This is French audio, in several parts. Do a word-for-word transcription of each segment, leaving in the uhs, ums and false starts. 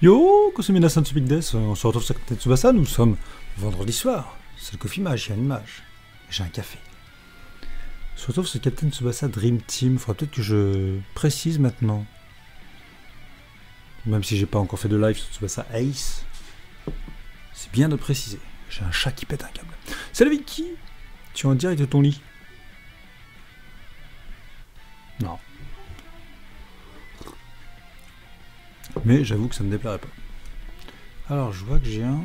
Yo, Kosemina-san SoPicGames, on se retrouve sur Captain Tsubasa, nous sommes vendredi soir, c'est le coffee mage, il y a une mage, j'ai un café. On se retrouve sur Captain Tsubasa Dream Team, il faudra peut-être que je précise maintenant. Même si j'ai pas encore fait de live sur Tsubasa Ace, c'est bien de préciser, j'ai un chat qui pète un câble. Salut Vicky, tu es en direct de ton lit? Non. Mais j'avoue que ça me déplairait pas. Alors je vois que j'ai un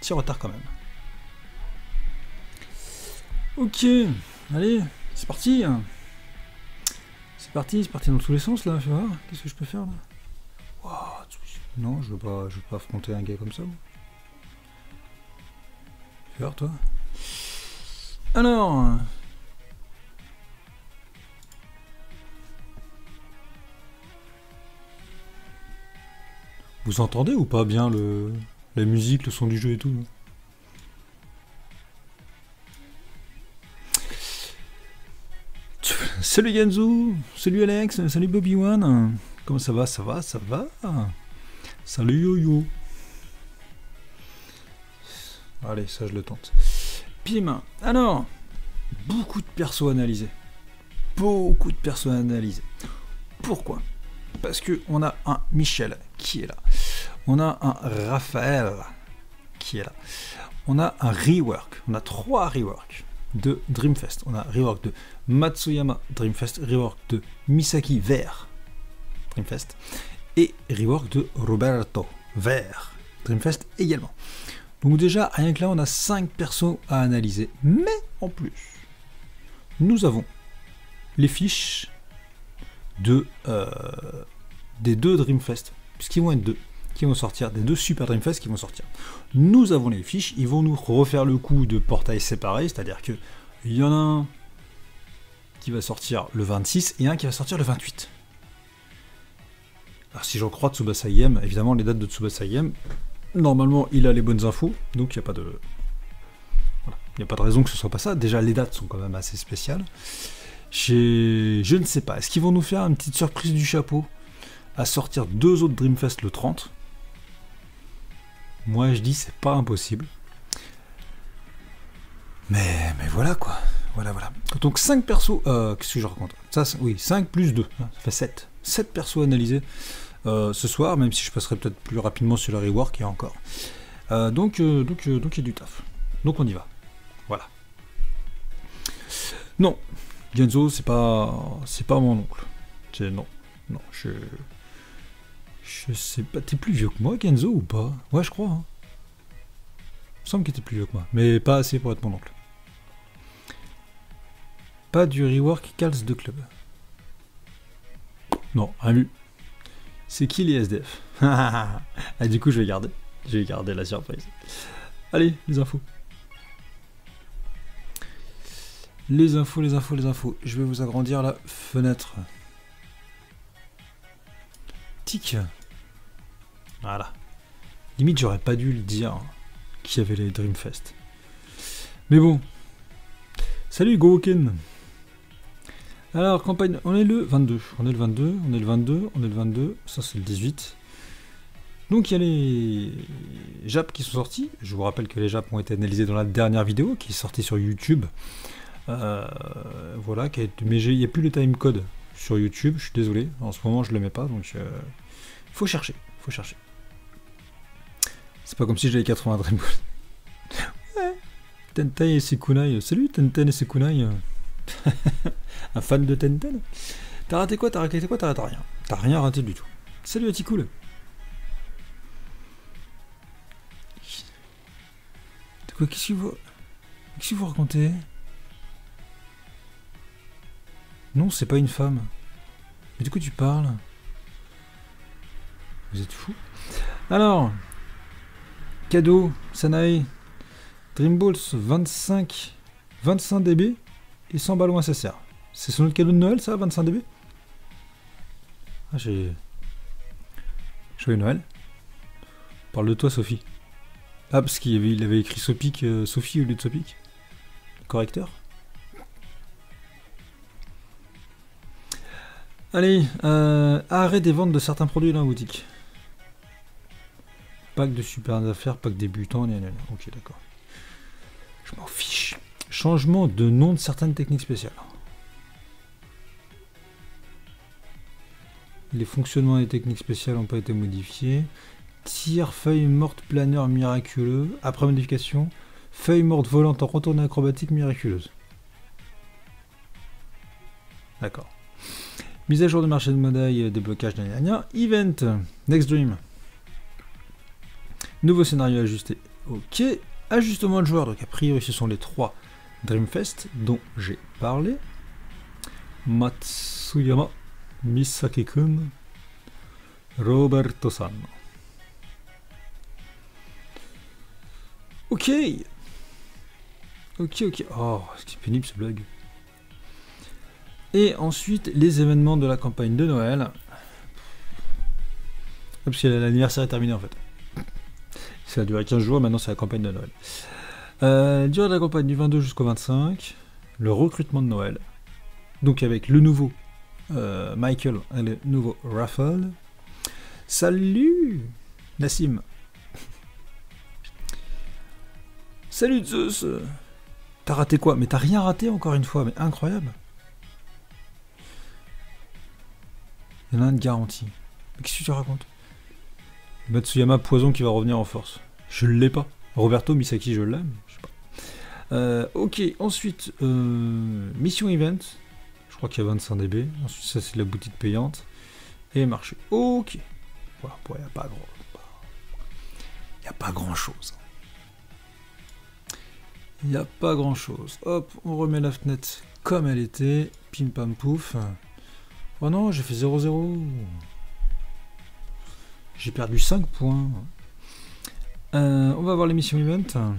petit retard quand même. Ok, allez, c'est parti. C'est parti, c'est parti dans tous les sens là, je vais voir. Qu'est-ce que je peux faire là? Wow, non, je veux pas, je veux pas affronter un gars comme ça. Fais voir toi. Alors. Vous entendez ou pas bien le, la musique, le son du jeu et tout? Salut Genzo, salut Alex, salut Bobby One. Comment ça va? Ça va, ça va. Salut Yo-Yo. Allez, ça je le tente. Pim. Alors, beaucoup de persos analysés. Beaucoup de persos analysés. Pourquoi? Parce que on a un Michel qui est là, on a un Raphaël qui est là, on a un rework, on a trois reworks de Dreamfest, on a rework de Matsuyama Dreamfest, rework de Misaki vert Dreamfest et rework de Roberto vert Dreamfest également. Donc déjà rien que là on a cinq persos à analyser, mais en plus nous avons les fiches de euh, des deux Dreamfest, puisqu'ils vont être deux, qui vont sortir, des deux super Dreamfest qui vont sortir. Nous avons les fiches, ils vont nous refaire le coup de portail séparé, c'est-à-dire que il y en a un qui va sortir le vingt-six et un qui va sortir le vingt-huit. Alors si j'en crois Tsubasaï M, évidemment les dates de Tsubasaï M, normalement il a les bonnes infos, donc il n'y a pas de... Voilà, il n'y a pas de raison que ce soit pas ça. Déjà les dates sont quand même assez spéciales. Chez... Je ne sais pas, est-ce qu'ils vont nous faire une petite surprise du chapeau à sortir deux autres Dreamfest le trente? Moi je dis c'est pas impossible. Mais, mais voilà quoi. Voilà, voilà. Donc cinq persos, euh, qu'est-ce que je raconte? Ça, oui, cinq plus deux, ça fait sept. sept persos analysés euh, ce soir, même si je passerai peut-être plus rapidement sur le rework et encore. Euh, donc euh, donc, euh, donc il y a du taf. Donc on y va. Voilà. Non. Genzo, c'est pas, c'est pas mon oncle. Non, non, je, je sais pas. T'es plus vieux que moi, Genzo, ou pas? Ouais, je crois. Hein. Il me semble qu'il était plus vieux que moi, mais pas assez pour être mon oncle. Pas du rework Calz de club. Non, rien vu. C'est qui les S D F? Ah, du coup, je vais garder. Je vais garder la surprise. Allez, les infos. Les infos, les infos, les infos. Je vais vous agrandir la fenêtre. Tic. Voilà. Limite, j'aurais pas dû le dire qu'il y avait les Dreamfest. Mais bon. Salut Goken. Alors, campagne. On est le vingt-deux. On est le vingt-deux. On est le vingt-deux. On est le vingt-deux. Ça, c'est le dix-huit. Donc, il y a les Japs qui sont sortis. Je vous rappelle que les Japs ont été analysés dans la dernière vidéo qui est sortie sur YouTube. Euh, voilà, mais il n'y a plus le timecode sur YouTube, je suis désolé, en ce moment je le mets pas, donc il euh, faut chercher, faut chercher. C'est pas comme si j'avais quatre-vingts Dreamcode. Ouais. Tenten et Sekunai, salut Tenten et Sekunai. Un fan de Tenten. T'as raté quoi, t'as raté quoi, t'as raté rien. T'as rien raté du tout. Salut Atikoul. De quoi, qu'est-ce que vous... Qu'est-ce que vous racontez? Non, c'est pas une femme. Mais du coup, tu parles. Vous êtes fous. Alors, cadeau, Sanae, Dreamballs vingt-cinq, vingt-cinq D B et cent ballons S S R. C'est son autre cadeau de Noël, ça, vingt-cinq D B? Ah, j'ai... Joyeux Noël. Parle de toi, Sophie. Ah, parce qu'il avait, il avait écrit Sopic, euh, Sophie au lieu de Sopic. Correcteur. Allez, euh, arrêt des ventes de certains produits dans la boutique. Pack de super affaires, pack débutant, gna gna gna. Ok, d'accord. Je m'en fiche. Changement de nom de certaines techniques spéciales. Les fonctionnements des techniques spéciales n'ont pas été modifiés. Tire, feuille morte, planeur miraculeux. Après modification, feuille morte volante en retournée acrobatique miraculeuse. D'accord. Mise à jour de marché de médailles, déblocage de l'année dernière. Event, Next Dream. Nouveau scénario ajusté. Ok. Ajustement de joueurs. Donc a priori ce sont les trois Dreamfest dont j'ai parlé. Matsuyama, Misaki-kun, Roberto-san. Ok. Ok, ok. Oh, c'est pénible ce blague. Et ensuite, les événements de la campagne de Noël. Parce que l'anniversaire est terminé en fait. Ça a duré quinze jours, maintenant c'est la campagne de Noël. Euh, durée de la campagne du vingt-deux jusqu'au vingt-cinq, le recrutement de Noël. Donc avec le nouveau euh, Michael et le nouveau Raphaël. Salut Nassim. Salut Zeus. T'as raté quoi? Mais t'as rien raté encore une fois, mais incroyable. Il y en a un de garantie. Mais qu'est-ce que tu racontes? Matsuyama, poison qui va revenir en force. Je l'ai pas. Roberto, Misaki, je l'aime. Je sais pas. Euh, ok, ensuite, euh, mission event. Je crois qu'il y a vingt-cinq D B. Ensuite, ça, c'est la boutique payante. Et marché. Ok. Voilà, il n'y a pas grand... Il n'y a pas grand-chose. Il n'y a pas grand-chose. Hop, on remet la fenêtre comme elle était. Pim, pam, pouf. Oh non, j'ai fait zéro zéro. J'ai perdu cinq points. Euh, on va voir les missions event.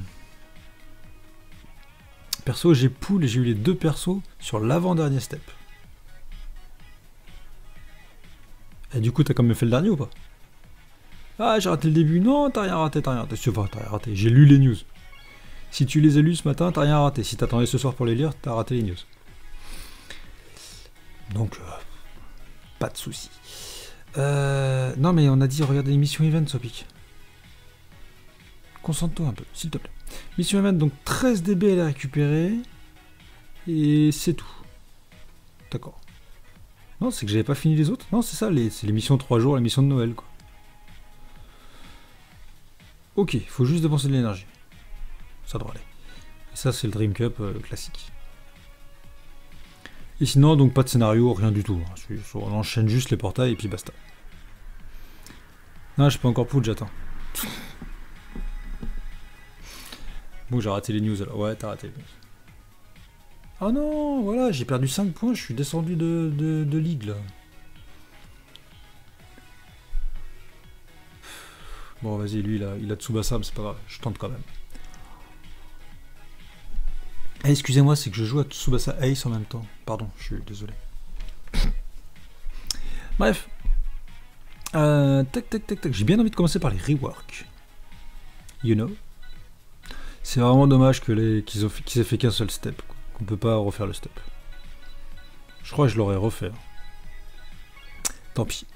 Perso, j'ai pool et j'ai eu les deux persos sur l'avant-dernier step. Et du coup, t'as quand même fait le dernier ou pas? Ah, j'ai raté le début. Non, t'as rien raté, t'as rien raté. Enfin, t'as rien raté. J'ai lu les news. Si tu les as lues ce matin, t'as rien raté. Si t'attendais ce soir pour les lire, t'as raté les news. Donc... Euh... Pas de soucis. Euh, non mais on a dit regardez les missions event, SoPic. Concentre-toi un peu, s'il te plaît. Mission event, donc treize D B elle est récupérée. Et c'est tout. D'accord. Non, c'est que j'avais pas fini les autres. Non, c'est ça, les, c'est les missions de trois jours, les missions de Noël, quoi. Ok, faut juste dépenser de l'énergie. Ça doit aller. Et ça, c'est le Dream Cup euh, classique. Et sinon, donc pas de scénario, rien du tout. On enchaîne juste les portails et puis basta. Non, je peux encore poudre, j'attends. Bon, j'ai raté les news alors. Ouais, t'as raté les news. Oh non, voilà, j'ai perdu cinq points, je suis descendu de, de, de ligue là. Bon, vas-y, lui, il a, il a Tsubasa, mais c'est pas grave, je tente quand même. Eh, excusez-moi, c'est que je joue à Tsubasa Ace en même temps. Pardon, je suis désolé. Bref. Euh, tac, tac, tac, tac. J'ai bien envie de commencer par les reworks. You know. C'est vraiment dommage que les, qu'ils ont fait, qu'ils aient fait qu'un seul step. Qu'on peut pas refaire le step. Je crois que je l'aurais refait. Tant pis.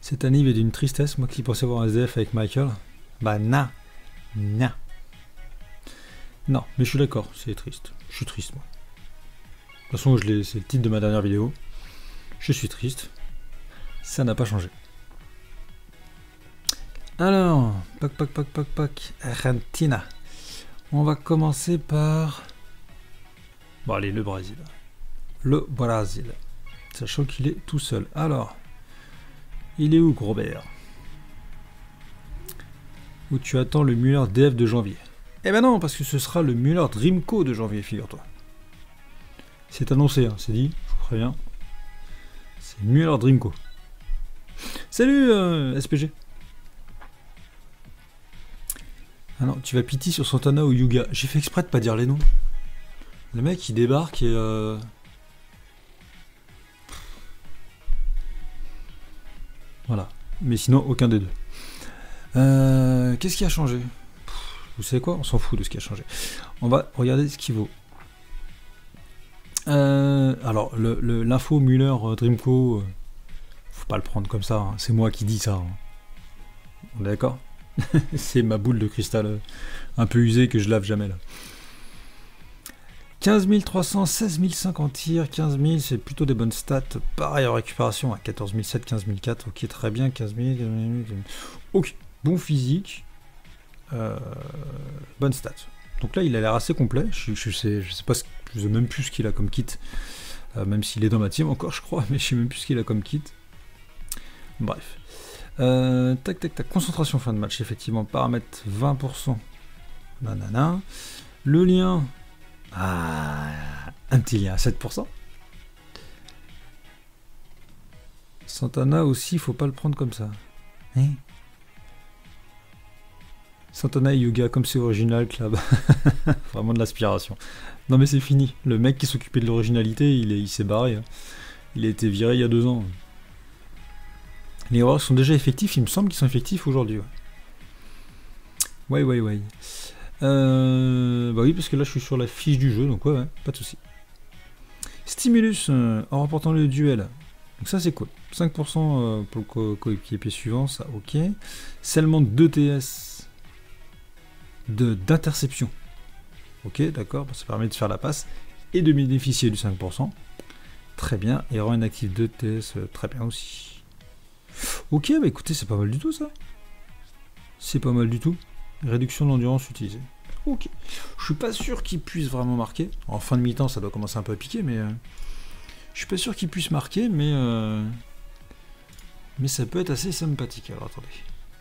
Cette anime est d'une tristesse. Moi qui pensais voir un S D F avec Michael. Bah, na. Na. Non, mais je suis d'accord, c'est triste. Je suis triste, moi. De toute façon, c'est le titre de ma dernière vidéo. Je suis triste. Ça n'a pas changé. Alors, pack, pack, pack, pack, pack. Argentina. On va commencer par... Bon, allez, le Brésil. Le Brésil. Sachant qu'il est tout seul. Alors, il est où, Robert? Où tu attends le Müller D F de janvier? Eh ben non, parce que ce sera le Müller Dream Co de janvier, figure-toi. C'est annoncé, hein, c'est dit, je vous préviens. C'est Müller Dream Co. Salut, euh, S P G. Ah non, tu vas pitié sur Santana ou Hyuga. J'ai fait exprès de pas dire les noms. Le mec, il débarque et... Euh... Voilà. Mais sinon, aucun des deux. Euh, qu'est-ce qui a changé ? Vous savez quoi? On s'en fout de ce qui a changé. On va regarder ce qui vaut. Euh, alors, l'info Müller euh, Dreamco, euh, faut pas le prendre comme ça, hein. C'est moi qui dis ça. Hein. On est d'accord? C'est ma boule de cristal euh, un peu usée que je lave jamais là. quinze mille trois cents, seize mille cinq en tir, quinze mille, c'est plutôt des bonnes stats. Pareil en récupération, à quatorze mille sept, quinze mille quatre, ok, très bien, quinze mille. Ok, bon physique, euh, bonne stats. Donc là, il a l'air assez complet. Je, je sais, je sais pas, ce, je sais même plus ce qu'il a comme kit, euh, même s'il est dans ma team encore, je crois, mais je sais même plus ce qu'il a comme kit. Bref, euh, tac, tac, tac. Concentration fin de match, effectivement, paramètre vingt pour cent. Nanana. Le lien. Ah, un petit lien à sept pour cent. Santana aussi, faut pas le prendre comme ça. Hein, Santana et Hyuga, comme c'est original, Klab. Vraiment de l'aspiration. Non mais c'est fini. Le mec qui s'occupait de l'originalité, il s'est barré. Il a été viré il y a deux ans. Les erreurs sont déjà effectifs, il me semble qu'ils sont effectifs aujourd'hui. Ouais, ouais, ouais. ouais. Euh, bah oui, parce que là je suis sur la fiche du jeu, donc ouais, ouais, pas de souci. Stimulus euh, en remportant le duel, donc ça c'est cool. cinq pour cent pour le coéquipier suivant, ça ok. Seulement deux T S d'interception, ok, d'accord, ça permet de faire la passe et de bénéficier du cinq pour cent. Très bien, et rend inactif deux T S, euh, très bien aussi. Ok, bah écoutez, c'est pas mal du tout ça. C'est pas mal du tout. Réduction de l'endurance utilisée. Ok. Je suis pas sûr qu'il puisse vraiment marquer. En fin de mi-temps, ça doit commencer un peu à piquer, mais... Euh, je suis pas sûr qu'il puisse marquer, mais... Euh, mais ça peut être assez sympathique. Alors, attendez.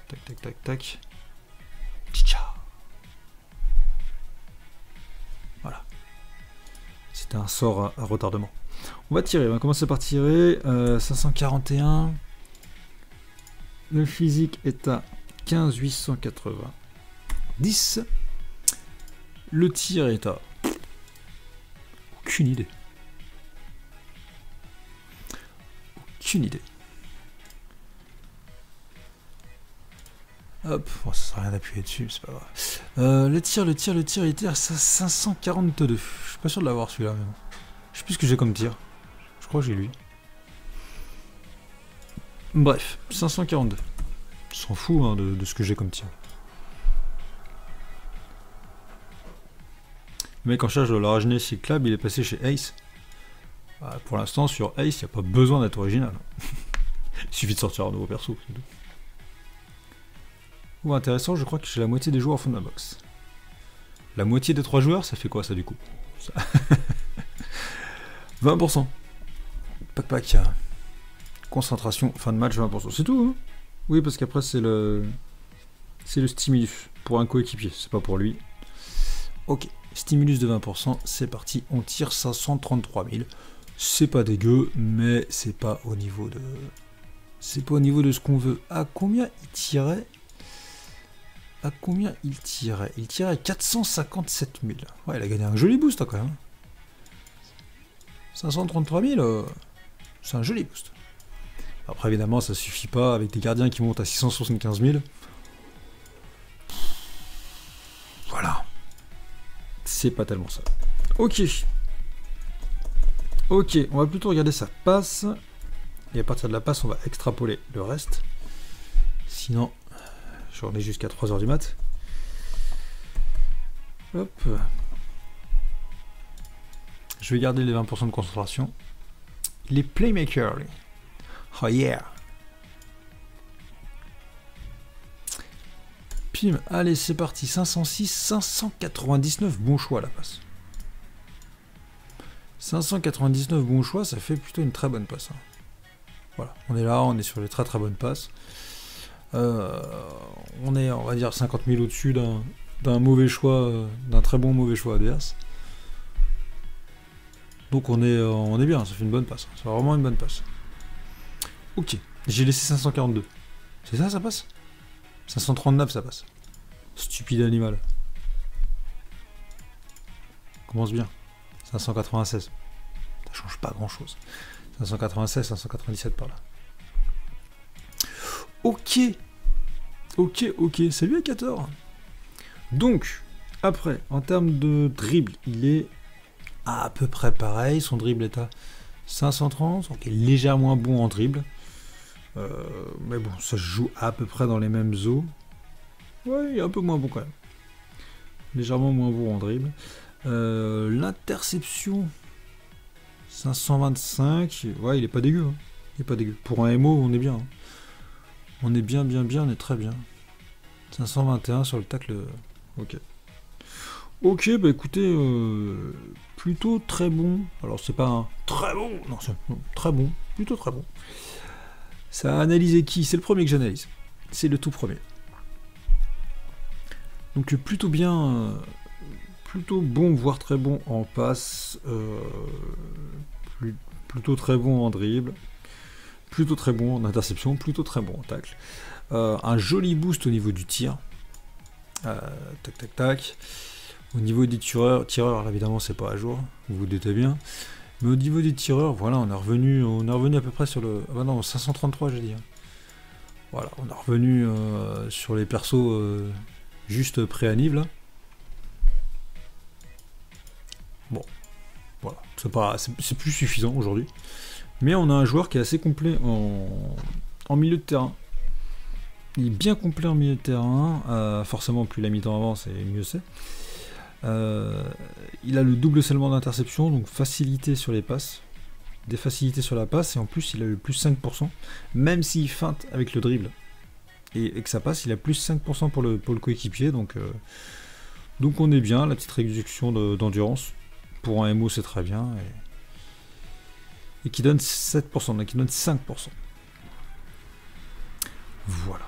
Tac, tac, tac, tac. Tcha. Voilà. C'était un sort à, à retardement. On va tirer. On va commencer par tirer. Euh, cinq cent quarante et un. Le physique est à quinze mille huit cent quatre-vingts. dix. Le tir est à... Aucune idée. Aucune idée. Hop, bon, ça sert à rien d'appuyer dessus, c'est pas grave. Euh, le tir, le tir, le tir, le tir, ça cinq cent quarante-deux. Je suis pas sûr de l'avoir celui-là, mais bon. Je sais plus ce que j'ai comme tir. Je crois que j'ai lui. Bref, cinq cent quarante-deux. On s'en fout hein, de, de ce que j'ai comme tir. Le mec en charge de l'original chez Klab, il est passé chez Ace. Bah, pour l'instant, sur Ace, il n'y a pas besoin d'être original. Il suffit de sortir un nouveau perso. Ou intéressant, je crois que j'ai la moitié des joueurs au fond de la box. La moitié des trois joueurs, ça fait quoi ça du coup ça... vingt pour cent. Pac pac. Concentration, fin de match, vingt pour cent. C'est tout hein. Oui, parce qu'après, c'est le... c'est le stimulus pour un coéquipier, c'est pas pour lui. Ok. Stimulus de vingt pour cent, c'est parti, on tire cinq cent trente-trois mille. C'est pas dégueu, mais c'est pas au niveau de... C'est pas au niveau de ce qu'on veut. À combien il tirait? À combien il tirait? Il tirait à quatre cent cinquante-sept mille. Ouais, il a gagné un joli boost quand même. cinq cent trente-trois mille, euh, c'est un joli boost. Après, évidemment, ça suffit pas avec des gardiens qui montent à six cent soixante-quinze mille. Voilà. C'est pas tellement ça. Ok. Ok, on va plutôt regarder sa passe. Et à partir de la passe, on va extrapoler le reste. Sinon, j'en ai jusqu'à trois heures du mat. Hop. Je vais garder les vingt pour cent de concentration. Les playmakers. Oh yeah. Allez, c'est parti, cinq cent six, cinq cent quatre-vingt-dix-neuf, bon choix la passe. cinq cent quatre-vingt-dix-neuf, bon choix, ça fait plutôt une très bonne passe. Hein. Voilà, on est là, on est sur les très très bonnes passes. Euh, on est, on va dire, cinquante mille au-dessus d'un mauvais choix, d'un très bon mauvais choix adverse. Donc on est, on est bien, ça fait une bonne passe. C'est vraiment une bonne passe. Ok, j'ai laissé cinq cent quarante-deux. C'est ça, ça passe ? cinq cent trente-neuf ça passe. Stupide animal. Commence bien. cinq cent quatre-vingt-seize. Ça change pas grand chose. cinq cent quatre-vingt-seize, cinq cent quatre-vingt-dix-sept par là. Ok. Ok, ok. Salut à quatorze. Donc, après, en termes de dribble, il est à peu près pareil. Son dribble est à cinq cent trente, donc il est légèrement bon en dribble. Euh, mais bon, ça se joue à peu près dans les mêmes eaux. Ouais, il est un peu moins bon quand même. Légèrement moins bon en dribble. Euh, L'interception, cinq cent vingt-cinq. Ouais, il est pas dégueu. Hein. Il est pas dégueu. Pour un M O, on est bien. Hein. On est bien, bien, bien, on est très bien. cinq cent vingt et un sur le tacle. Ok. Ok, bah écoutez, euh, plutôt très bon. Alors c'est pas un très bon, non, c'est très bon, plutôt très bon. Ça a analysé qui? C'est le premier que j'analyse. C'est le tout premier. Donc plutôt bien, euh, plutôt bon, voire très bon en passe, euh, plus, plutôt très bon en dribble, plutôt très bon en interception, plutôt très bon en tacle. Euh, un joli boost au niveau du tir. Euh, tac, tac, tac. Au niveau des tireurs, tireurs évidemment c'est pas à jour, vous vous doutez bien. Mais au niveau des tireurs, voilà, on est revenu, on est revenu à peu près sur le, ah non, cinq cent trente-trois j'ai dit. Voilà, on est revenu euh, sur les persos euh, juste pré-anive là. Bon, voilà, c'est pas, c'est plus suffisant aujourd'hui. Mais on a un joueur qui est assez complet en, en milieu de terrain. Il est bien complet en milieu de terrain. Euh, forcément, plus la mi-temps avance, et mieux c'est. Euh, il a le double seulement d'interception, donc facilité sur les passes, des facilités sur la passe, et en plus il a le plus cinq pour cent, même s'il feinte avec le dribble et, et que ça passe, il a plus cinq pour cent pour le, pour le coéquipier, donc, euh, donc on est bien. La petite réduction d'endurance de, pour un M O c'est très bien, et, et qui donne sept pour cent, donc qui donne cinq pour cent, voilà,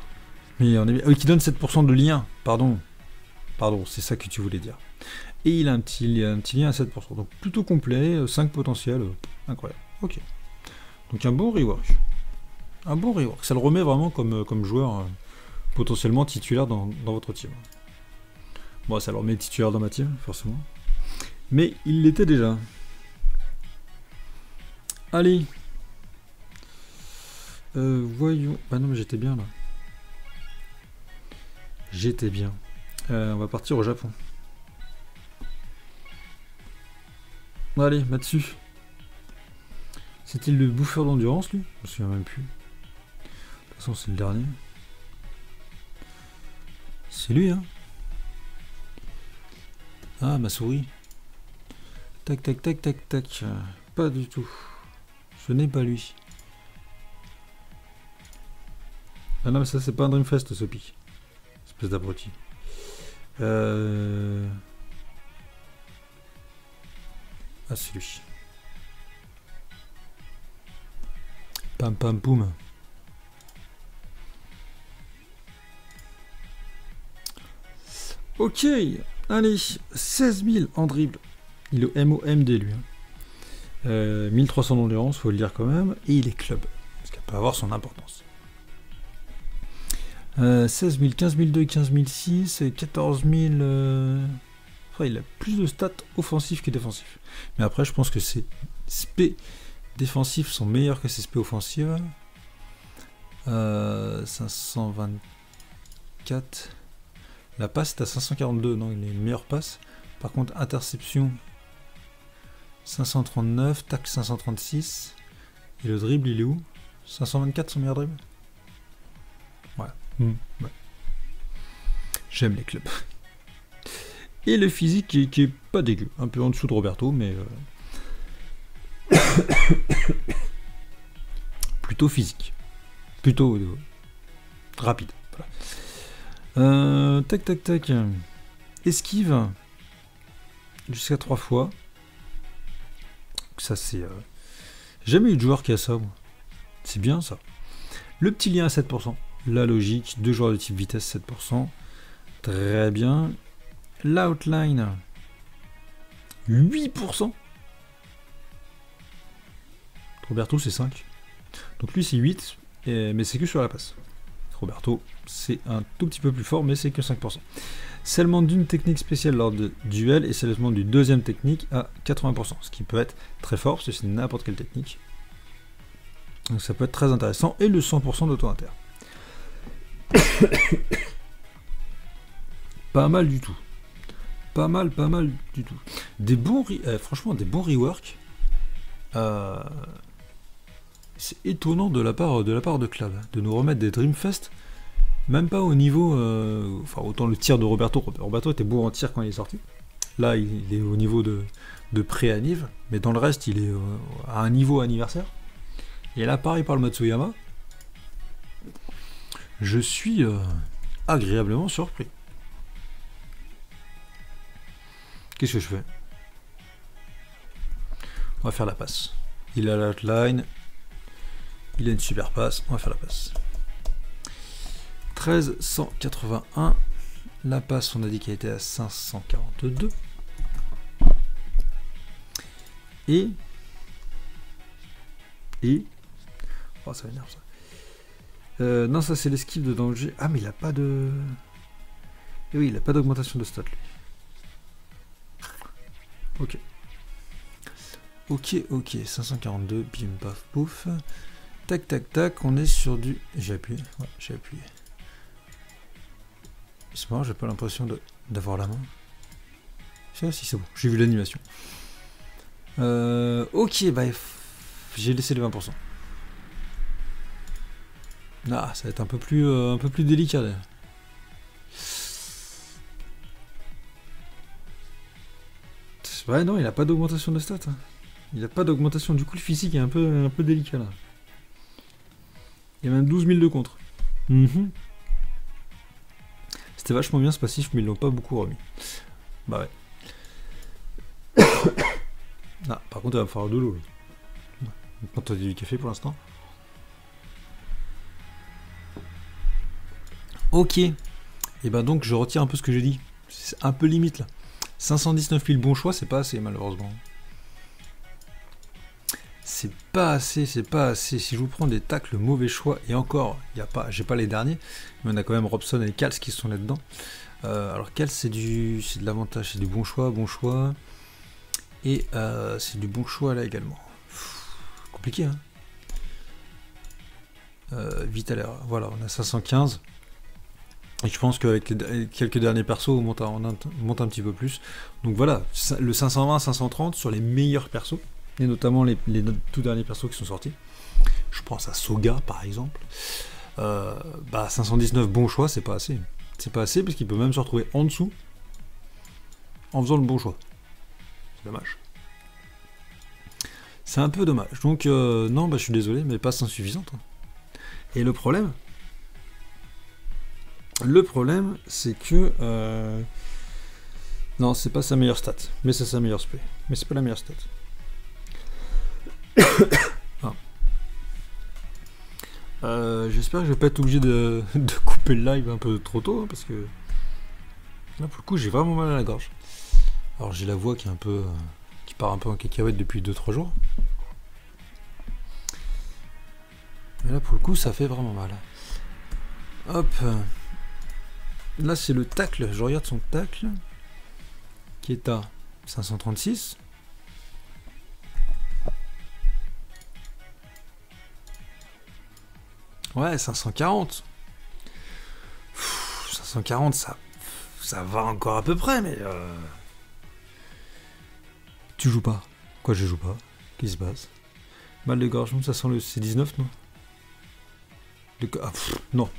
mais on est, euh, qui donne sept pour cent de lien, pardon, pardon, c'est ça que tu voulais dire. Et il a un petit, un petit lien à sept pour cent. Donc plutôt complet, cinq potentiels, incroyable. Ok. Donc un bon rework. Un bon rework. Ça le remet vraiment comme, comme joueur euh, potentiellement titulaire dans, dans votre team. Moi, bon, ça le remet titulaire dans ma team, forcément. Mais il l'était déjà. Allez. Euh, voyons. Bah non, mais j'étais bien là. J'étais bien. Euh, on va partir au Japon. Allez, Matsu. C'était le bouffeur d'endurance, lui? Je me souviens même plus. De toute façon, c'est le dernier. C'est lui, hein? Ah, ma souris. Tac, tac, tac, tac, tac. Pas du tout. Ce n'est pas lui. Ah non, mais ça, c'est pas un Dreamfest, ce pic. Espèce d'abruti. Euh... Ah, c'est lui. Pam pam poum. Ok, allez, seize mille en dribble. Il est au M O M D lui. Hein. Euh, mille trois cents d'endurance, faut le dire quand même. Et il est club, parce qu'elle peut avoir son importance. Euh, seize mille, quinze mille deux, quinze mille six et quatorze mille. Euh... Enfin, il a plus de stats offensifs que défensifs. Mais après, je pense que ses spé défensifs sont meilleurs que ses spé offensives. Euh, cinq cent vingt-quatre. La passe est à cinq cent quarante-deux, donc il a une meilleure passe. Par contre, interception cinq cent trente-neuf, tac cinq cent trente-six. Et le dribble, il est où? cinq cent vingt-quatre, son meilleur dribble. Mmh, ouais. J'aime les clubs. Et le physique qui est, qui est pas dégueu, un peu en dessous de Roberto, mais euh... plutôt physique, plutôt euh, rapide. Voilà. Euh, tac tac tac. Esquive jusqu'à trois fois. Donc ça c'est euh... jamais eu de joueur qui a ça. C'est bien ça. Le petit lien à sept pour cent. La logique, deux joueurs de type vitesse, sept pour cent. Très bien. L'outline, huit pour cent. Roberto, c'est cinq. Donc lui, c'est huit, et, mais c'est que sur la passe. Roberto, c'est un tout petit peu plus fort, mais c'est que cinq pour cent. Seulement d'une technique spéciale lors de duel, et seulement du deuxième technique à quatre-vingts pour cent. Ce qui peut être très fort, parce que c'est n'importe quelle technique. Donc ça peut être très intéressant. Et le cent pour cent d'auto-inter. Pas mal du tout. pas mal, pas mal du tout. Des bons, euh, franchement, des bons reworks. Euh, c'est étonnant de la part de la part de Klab de nous remettre des Dreamfest, même pas au niveau. Euh, enfin, autant le tir de Roberto. Roberto était beau en tir quand il est sorti. Là, il, il est au niveau de, de pré-anniv, mais dans le reste, il est euh, à un niveau anniversaire. Et là, pareil par le Matsuyama. Je suis euh, agréablement surpris. Qu'est-ce que je fais? On va faire la passe. Il a l'outline. Il a une super passe. On va faire la passe. treize cent quatre-vingt-un. La passe, on a dit qu'elle était à cinq cent quarante-deux. Et... Et... Oh, ça m'énerve, ça. Euh, non, ça c'est l'esquive de danger. Ah, mais il n'a pas de... Et oui, il n'a pas d'augmentation de stats, lui. Ok. Ok, ok. cinq cent quarante-deux, bim, paf, pouf. Tac, tac, tac. On est sur du... J'ai appuyé. Ouais, j'ai appuyé. C'est marrant, j'ai pas l'impression d'avoir la main. Si, si, c'est bon. J'ai vu l'animation. Euh, ok, bah... J'ai laissé les vingt pour cent. Ah, ça va être un peu plus, euh, un peu plus délicat. Là. Ouais, non, il n'a pas d'augmentation de stats. Hein. Il n'a pas d'augmentation. Du coup, le physique est un peu, un peu délicat là. Il y a même douze mille de contre. Mm-hmm. C'était vachement bien ce passif, mais ils l'ont pas beaucoup remis. Bah ouais. Ah, par contre, il va me falloir de l'eau. Quand on dit du café pour l'instant. Ok, et ben donc je retire un peu ce que j'ai dit, c'est un peu limite là. cinq cent dix-neuf mille bons choix, c'est pas assez malheureusement. C'est pas assez, c'est pas assez. Si je vous prends des tacles mauvais choix, et encore, y a pas, j'ai pas les derniers, mais on a quand même Robson et Kals qui sont là-dedans. Euh, alors Kals c'est du, c'est de l'avantage, c'est du bon choix, bon choix, et euh, c'est du bon choix là également. Pff, compliqué, hein. Euh, vite à l'heure, voilà, on a cinq cent quinze. Et je pense qu'avec les quelques derniers persos, on monte, on monte un petit peu plus. Donc voilà, le cinq cent vingt, cinq cent trente sur les meilleurs persos, et notamment les, les tout derniers persos qui sont sortis. Je pense à Soga par exemple. Euh, bah cinq cent dix-neuf bon choix, c'est pas assez. C'est pas assez parce qu'il peut même se retrouver en dessous en faisant le bon choix. C'est dommage. C'est un peu dommage. Donc euh, non, bah, je suis désolé, mais passe insuffisante. Et le problème... Le problème, c'est que... Euh... Non, c'est pas sa meilleure stat. Mais c'est sa meilleure spé. Mais c'est pas la meilleure stat. Ah. euh, J'espère que je vais pas être obligé de, de couper le live un peu trop tôt. Hein, parce que... Là, pour le coup, j'ai vraiment mal à la gorge. Alors, j'ai la voix qui est un peu... Euh, qui part un peu en cacahuète depuis deux trois jours. Mais là, pour le coup, ça fait vraiment mal. Hop. Là c'est le tacle, je regarde son tacle, qui est à cinq cent trente-six. Ouais, cinq cent quarante. Pff, cinq cent quarante, ça, ça va encore à peu près, mais... Euh... Tu joues pas? Quoi, je joue pas? Qu'est-ce qui se passe? Mal de gorge, ça sent le C dix-neuf, non? Le... Ah, pff, non.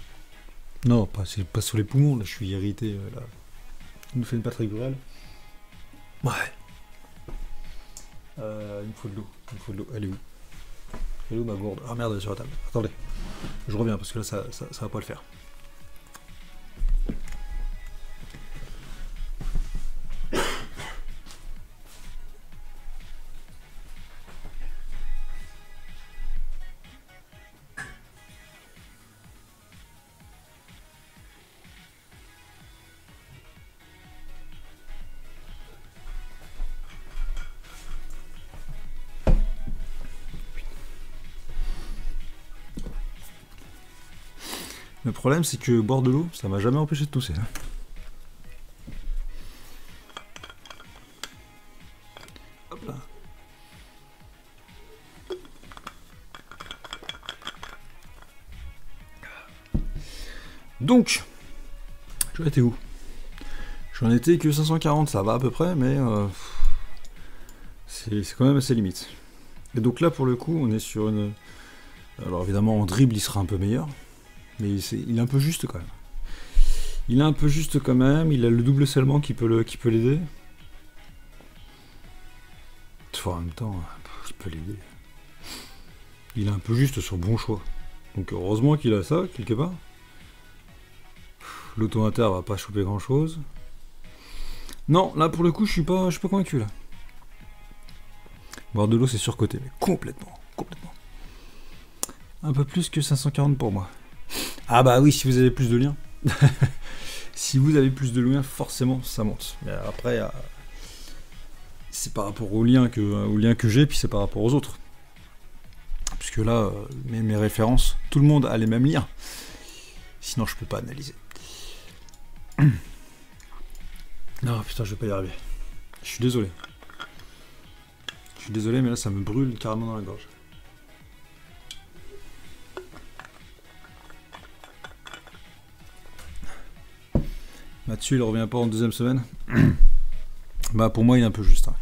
Non, pas, pas sur les poumons, là, je suis irrité, là. Il nous fait une Patrick Bruel. Ouais. Euh, il me faut de l'eau, il me faut de l'eau. Elle est où? Elle est où ma gourde? Ah merde, elle est sur la table. Attendez, je reviens parce que là, ça, ça, ça va pas le faire. Le problème, c'est que boire de l'eau, ça m'a jamais empêché de tousser. Hop là. Donc, j'aurais été où? J'en étais que cinq cent quarante, ça va à peu près, mais euh, c'est quand même assez limite. Et donc là, pour le coup, on est sur une... Alors évidemment, en dribble, il sera un peu meilleur, mais est... il est un peu juste quand même. Il est un peu juste quand même, il a le double seulement qui peut le... qui peut l'aider. Enfin, en même temps, il peut l'aider. Il est un peu juste sur bon choix. Donc heureusement qu'il a ça, quelque part. L'auto-inter va pas choper grand chose. Non, là pour le coup, je suis pas, je suis pas convaincu là. Boire de l'eau, c'est surcoté, mais complètement, complètement. Un peu plus que cinq cent quarante pour moi. Ah bah oui, si vous avez plus de liens. Si vous avez plus de liens, forcément, ça monte. Mais après, c'est par rapport aux liens que, aux liens que j'ai, puis c'est par rapport aux autres. Parce que là, mes, mes références, tout le monde a les mêmes liens. Sinon, je peux pas analyser. Non, putain, je vais pas y arriver. Je suis désolé. Je suis désolé, mais là, ça me brûle carrément dans la gorge. Mathieu, il revient pas en deuxième semaine. Bah, pour moi, il est un peu juste. Hein.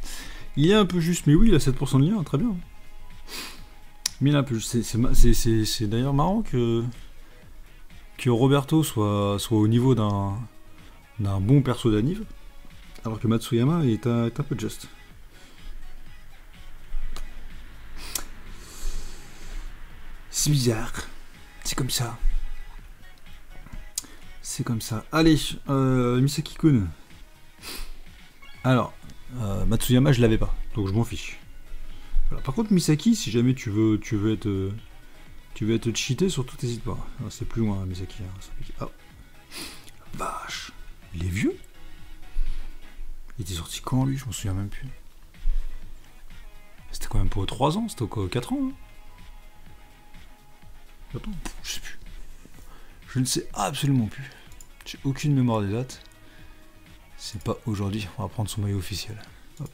Il est un peu juste, mais oui, il a sept pour cent de liens, très bien. Mais là, c'est d'ailleurs marrant que, que Roberto soit, soit au niveau d'un bon perso d'anive, alors que Matsuyama est un, est un peu just. C'est bizarre. C'est comme ça. C'est comme ça. Allez, euh, Misaki-kun. Alors, euh, Matsuyama, je l'avais pas, donc je m'en fiche. Voilà. Par contre, Misaki, si jamais tu veux, tu veux être, tu veux être cheaté, surtout t'hésites pas. C'est plus loin, Misaki. Hein. Oh. Vache, il est vieux. Il était sorti quand lui? Je m'en souviens même plus. C'était quand même pas aux trois ans, c'était aux quatre ans. Hein. Attends, je sais plus. Je ne sais absolument plus. J'ai aucune mémoire des dates. C'est pas aujourd'hui. On va prendre son maillot officiel. Hop.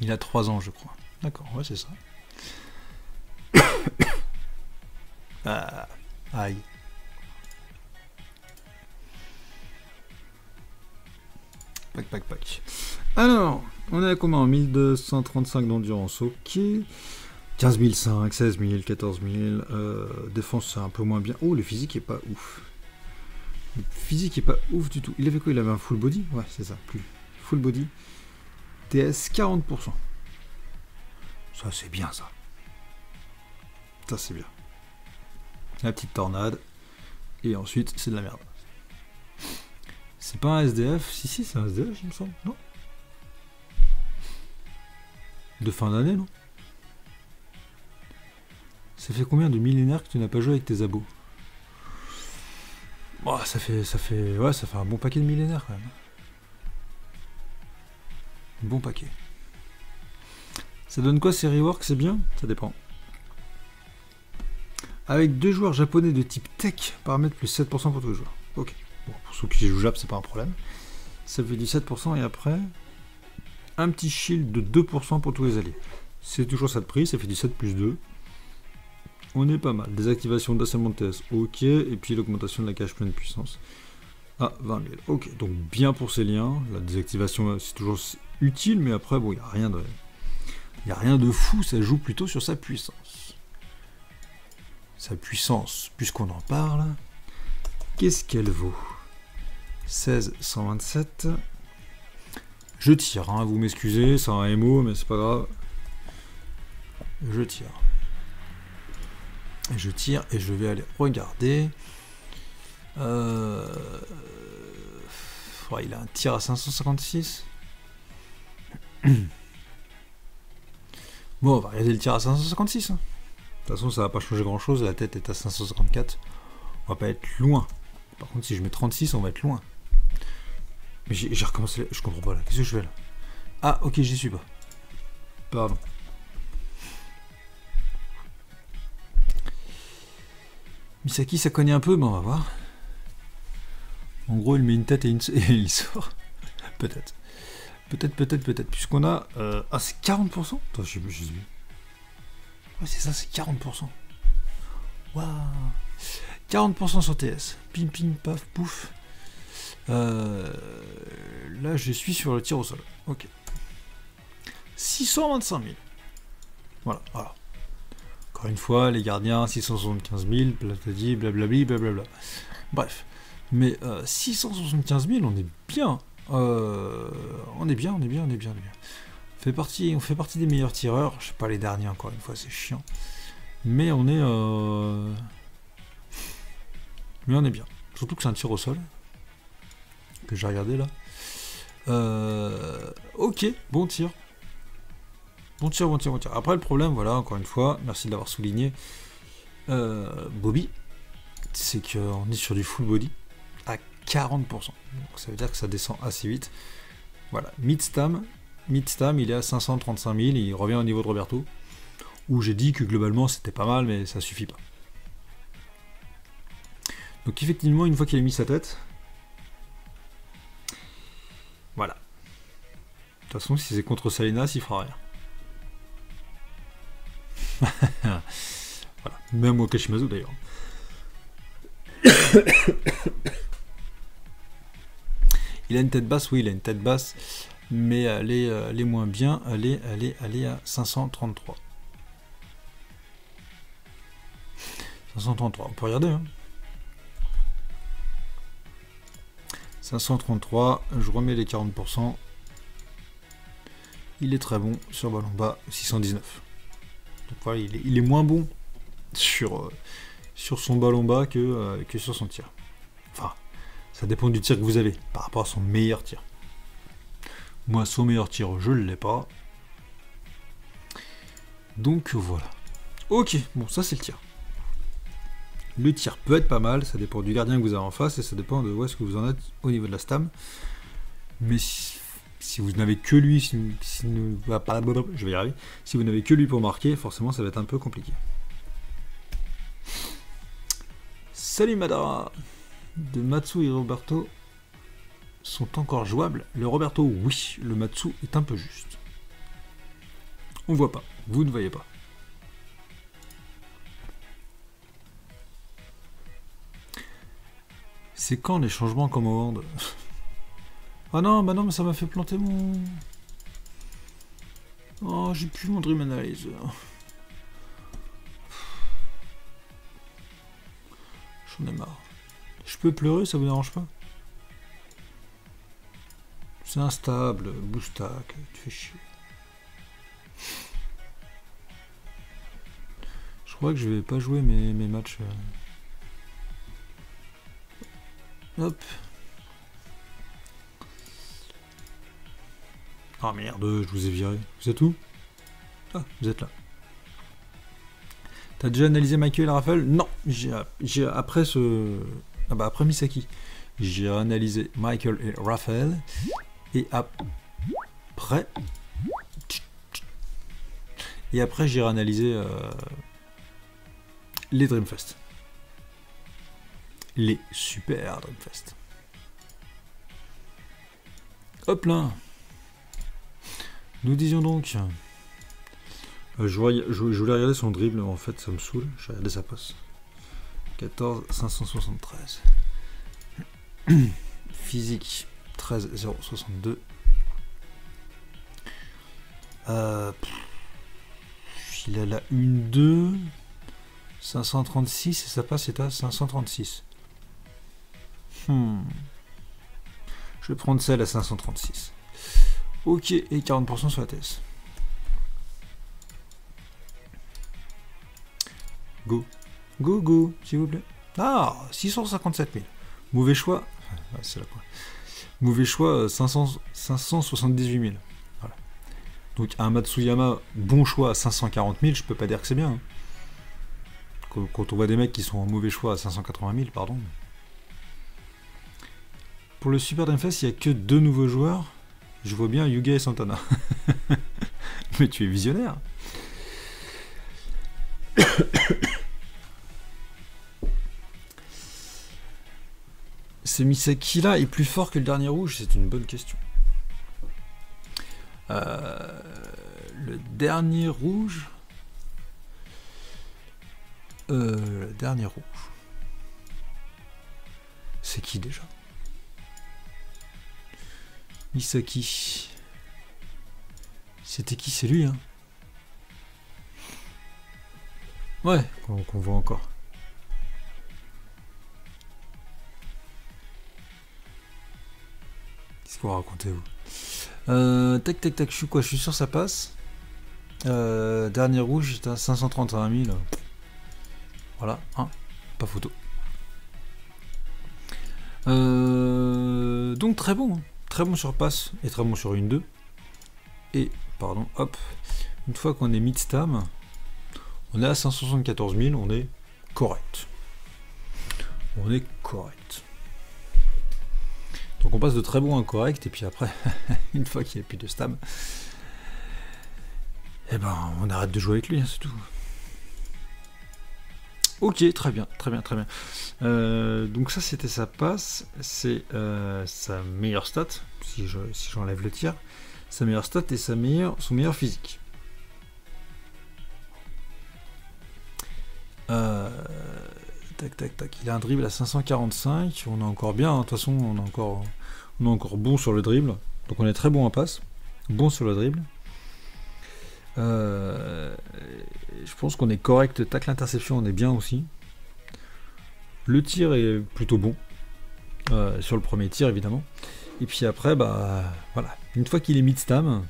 Il a trois ans, je crois. D'accord, ouais, c'est ça. Ah, aïe. Pac, pac, pac. Alors, on est à combien? mille deux cent trente-cinq d'endurance, ok. quinze mille cinq, seize mille, quatorze mille. Euh, défense, c'est un peu moins bien. Oh, le physique est pas ouf. Le physique est pas ouf du tout. Il avait quoi? Il avait un full body? Ouais, c'est ça, plus. Full body. T S quarante pour cent. Ça c'est bien ça. Ça c'est bien. La petite tornade. Et ensuite c'est de la merde. C'est pas un S D F. Si si c'est un S D F il me semble. Non. De fin d'année non? Ça fait combien de millénaires que tu n'as pas joué avec tes abos? Oh, ça fait, ça fait, ouais, ça fait un bon paquet de millénaires quand même. Bon paquet. Ça donne quoi ces reworks? C'est bien? Ça dépend. Avec deux joueurs japonais de type tech, paramètre plus sept pour cent pour tous les joueurs. Ok. Bon, pour ceux qui jouent Jap, c'est pas un problème. Ça fait du sept pour cent et après, un petit shield de deux pour cent pour tous les alliés. C'est toujours ça de prix, ça fait du sept plus deux. On est pas mal. Désactivation d'assaillement de T S, ok. Et puis l'augmentation de la cache pleine de puissance à vingt mille. Ok, donc bien pour ces liens. La désactivation, c'est toujours utile, mais après, bon, il n'y a rien de... Il n'y a rien de fou, ça joue plutôt sur sa puissance. Sa puissance, puisqu'on en parle, qu'est-ce qu'elle vaut? Seize cent vingt-sept. Je tire, hein, vous m'excusez, c'est un M O, mais c'est pas grave. Je tire. Je tire et je vais aller regarder. Euh... Ouais, il a un tir à cinq cent cinquante-six. Bon, on va regarder le tir à cinq cent cinquante-six. De toute façon, ça va pas changer grand chose. La tête est à cinq cent cinquante-quatre. On va pas être loin. Par contre, si je mets trente-six, on va être loin. Mais j'ai recommencé. Je comprends pas là. Qu'est-ce que je fais là? Ah, ok, j'y suis pas. Pardon. Misaki, ça connaît un peu. Ben, on va voir. En gros, il met une tête et, une... et il sort. Peut-être. Peut-être, peut-être, peut-être. Puisqu'on a... Euh, ah, c'est quarante pour cent? Attends, je sais plus. Ouais, c'est ça, c'est quarante pour cent. Waouh, quarante pour cent sur T S. Pim, pim, paf, pouf. Euh, là, je suis sur le tir au sol. Ok. six cent vingt-cinq mille. Voilà, voilà. Encore une fois, les gardiens, six cent soixante-quinze mille, blablabli, blablabli, blablabla. Bref. Mais euh, six cent soixante-quinze mille, on est bien. Euh, on est bien, on est bien, on est bien, on est bien. On fait partie, on fait partie des meilleurs tireurs. Je sais pas les derniers, encore une fois, c'est chiant. Mais on est... Euh... Mais on est bien. Surtout que c'est un tir au sol. Que j'ai regardé là. Euh... Ok, bon tir. Bon tir, bon tir, bon tir. Après le problème, voilà, encore une fois, merci de l'avoir souligné, euh, Bobby, c'est qu'on est sur du full body à quarante pour cent. Donc ça veut dire que ça descend assez vite. Voilà, Midstam, Midstam, il est à cinq cent trente-cinq mille, il revient au niveau de Roberto, où j'ai dit que globalement c'était pas mal, mais ça suffit pas. Donc effectivement, une fois qu'il a mis sa tête, voilà. De toute façon, si c'est contre Salinas, il fera rien. Voilà. Même Wakashimazu d'ailleurs. Il a une tête basse, oui, il a une tête basse, mais elle est, elle est moins bien, elle est, elle est, elle est à cinq cent trente-trois. cinq cent trente-trois, on peut regarder. Hein. cinq cent trente-trois, je remets les quarante pour cent. Il est très bon sur ballon bas, six cent dix-neuf. Donc voilà, il est, il est moins bon sur, euh, sur son ballon bas que, euh, que sur son tir. Enfin, ça dépend du tir que vous avez par rapport à son meilleur tir. Moi, son meilleur tir, je ne l'ai pas. Donc voilà. Ok, bon, ça c'est le tir. Le tir peut être pas mal, ça dépend du gardien que vous avez en face et ça dépend de où est-ce que vous en êtes au niveau de la stam. Mais si, si vous n'avez que lui, si, si, je vais y arriver, si vous n'avez que lui pour marquer, forcément ça va être un peu compliqué. Salut Madara. De Matsu et Roberto sont encore jouables. Le Roberto, oui, le Matsu est un peu juste. On voit pas, vous ne voyez pas. C'est quand les changements comme au hand? Ah non, bah non, mais ça m'a fait planter mon... Oh, j'ai plus mon Dream Analyzer. J'en ai marre. Je peux pleurer, ça vous dérange pas? C'est instable, Bluestack, tu fais chier. Je crois que je vais pas jouer mes, mes matchs... Euh... Hop. Ah merde, je vous ai viré. Vous êtes où? Ah, vous êtes là. T'as déjà analysé Michael et Raphaël? Non, j'ai après ce... Ah bah après Misaki. J'ai analysé Michael et Raphaël. Et après... Et après j'ai analysé euh... les Dreamfest. Les super Dreamfest. Hop là. Nous disions donc... Euh, je, voyais, je, je voulais regarder son dribble, en fait ça me saoule. Je vais regarder sa passe. quatorze cinq cent soixante-treize. Physique treize zéro soixante-deux. Euh, pff, il a la un deux. cinq cent trente-six et sa passe est à cinq cent trente-six. Hmm. Je vais prendre celle à cinq cent trente-six. Ok, et quarante pour cent sur la thèse. Go. Go, go, s'il vous plaît. Ah, six cent cinquante-sept mille. Mauvais choix. Ah, c'est la quoi. Mauvais choix, cinq cents, cinq cent soixante-dix-huit mille. Voilà. Donc, un Matsuyama, bon choix à cinq cent quarante mille, je peux pas dire que c'est bien. Hein. Quand on voit des mecs qui sont en mauvais choix à cinq cent quatre-vingt mille, pardon. Pour le Super Dreamfest, il n'y a que deux nouveaux joueurs. Je vois bien Hyuga et Santana. Mais tu es visionnaire. Ce Misaki là est plus fort que le dernier rouge? C'est une bonne question. Euh, le dernier rouge... Euh, le dernier rouge. C'est qui déjà? Misaki. C'était qui? C'est lui, hein. Ouais, qu'on qu'on voit encore. Qu'est-ce qu'on va raconter, vous? Euh, tac, tac, tac, je suis quoi? Je suis sûr que ça passe. Euh, dernier rouge, j'étais à cinq cent trente et un mille. Voilà, hein, pas photo. Euh, donc très bon, hein. Très bon sur passe et très bon sur une deux. Et, pardon, hop, une fois qu'on est mid-stam, on est à cinq cent soixante-quatorze mille, on est correct. On est correct. Donc on passe de très bon à correct, et puis après, une fois qu'il n'y a plus de stam, eh ben on arrête de jouer avec lui, hein, c'est tout. Ok, très bien, très bien, très bien. Euh, donc ça c'était sa passe, c'est euh, sa meilleure stat, si je, si j'enlève le tir, sa meilleure stat et sa meilleure, son meilleur physique. Euh, tac, tac, tac. Il a un dribble à cinq cent quarante-cinq. On est encore bien. De toute façon, on est encore, on est encore bon sur le dribble. Donc, on est très bon à passe. Bon sur le dribble. Euh, je pense qu'on est correct. Tac, l'interception, on est bien aussi. Le tir est plutôt bon. Euh, sur le premier tir, évidemment. Et puis après, bah voilà. Une fois qu'il est mid-stam,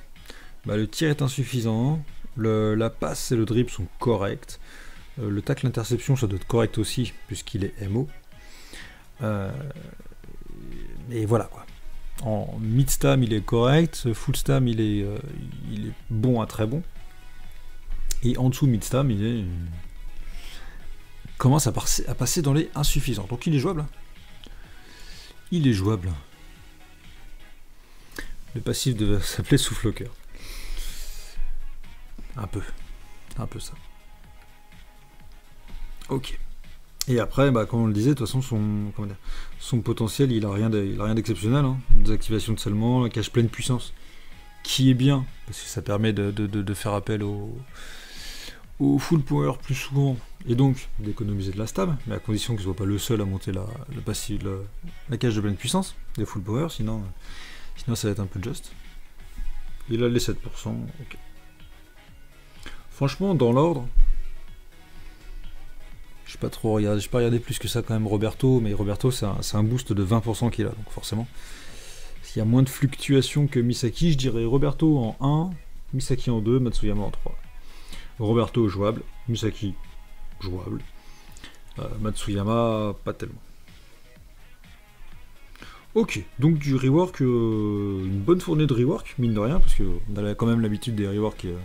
bah, le tir est insuffisant. Le, la passe et le dribble sont corrects. Euh, le tacle interception, ça doit être correct aussi, puisqu'il est M O. Euh, et voilà quoi. En mid-stam, il est correct. Full-stam, il est, euh, il est bon à très bon. Et en dessous mid-stam, il est, euh, commence à, à passer dans les insuffisants. Donc il est jouable. Il est jouable. Le passif devait s'appeler souffle au cœur. Un peu. Un peu ça. Ok. Et après, bah, comme on le disait, de toute façon, son, comment dire, son potentiel, il n'a rien d'exceptionnel. Hein. Des activations de seulement, cache pleine puissance, qui est bien, parce que ça permet de, de, de, de faire appel au, au full power plus souvent, et donc d'économiser de la stam, mais à condition qu'il ne soit pas le seul à monter la, le passif, la, la cache de pleine puissance, des full power, sinon, sinon ça va être un peu juste. Il a les sept pour cent, ok. Franchement, dans l'ordre, je pas trop regardé, je pas regardé plus que ça quand même Roberto, mais Roberto c'est un, un boost de vingt pour cent qu'il a, donc forcément s'il y a moins de fluctuations que Misaki, je dirais Roberto en un, Misaki en deux, Matsuyama en trois. Roberto jouable, Misaki jouable, euh, Matsuyama pas tellement. Ok, donc du rework, euh, une bonne fournée de rework, mine de rien, parce qu'on a quand même l'habitude des reworks euh,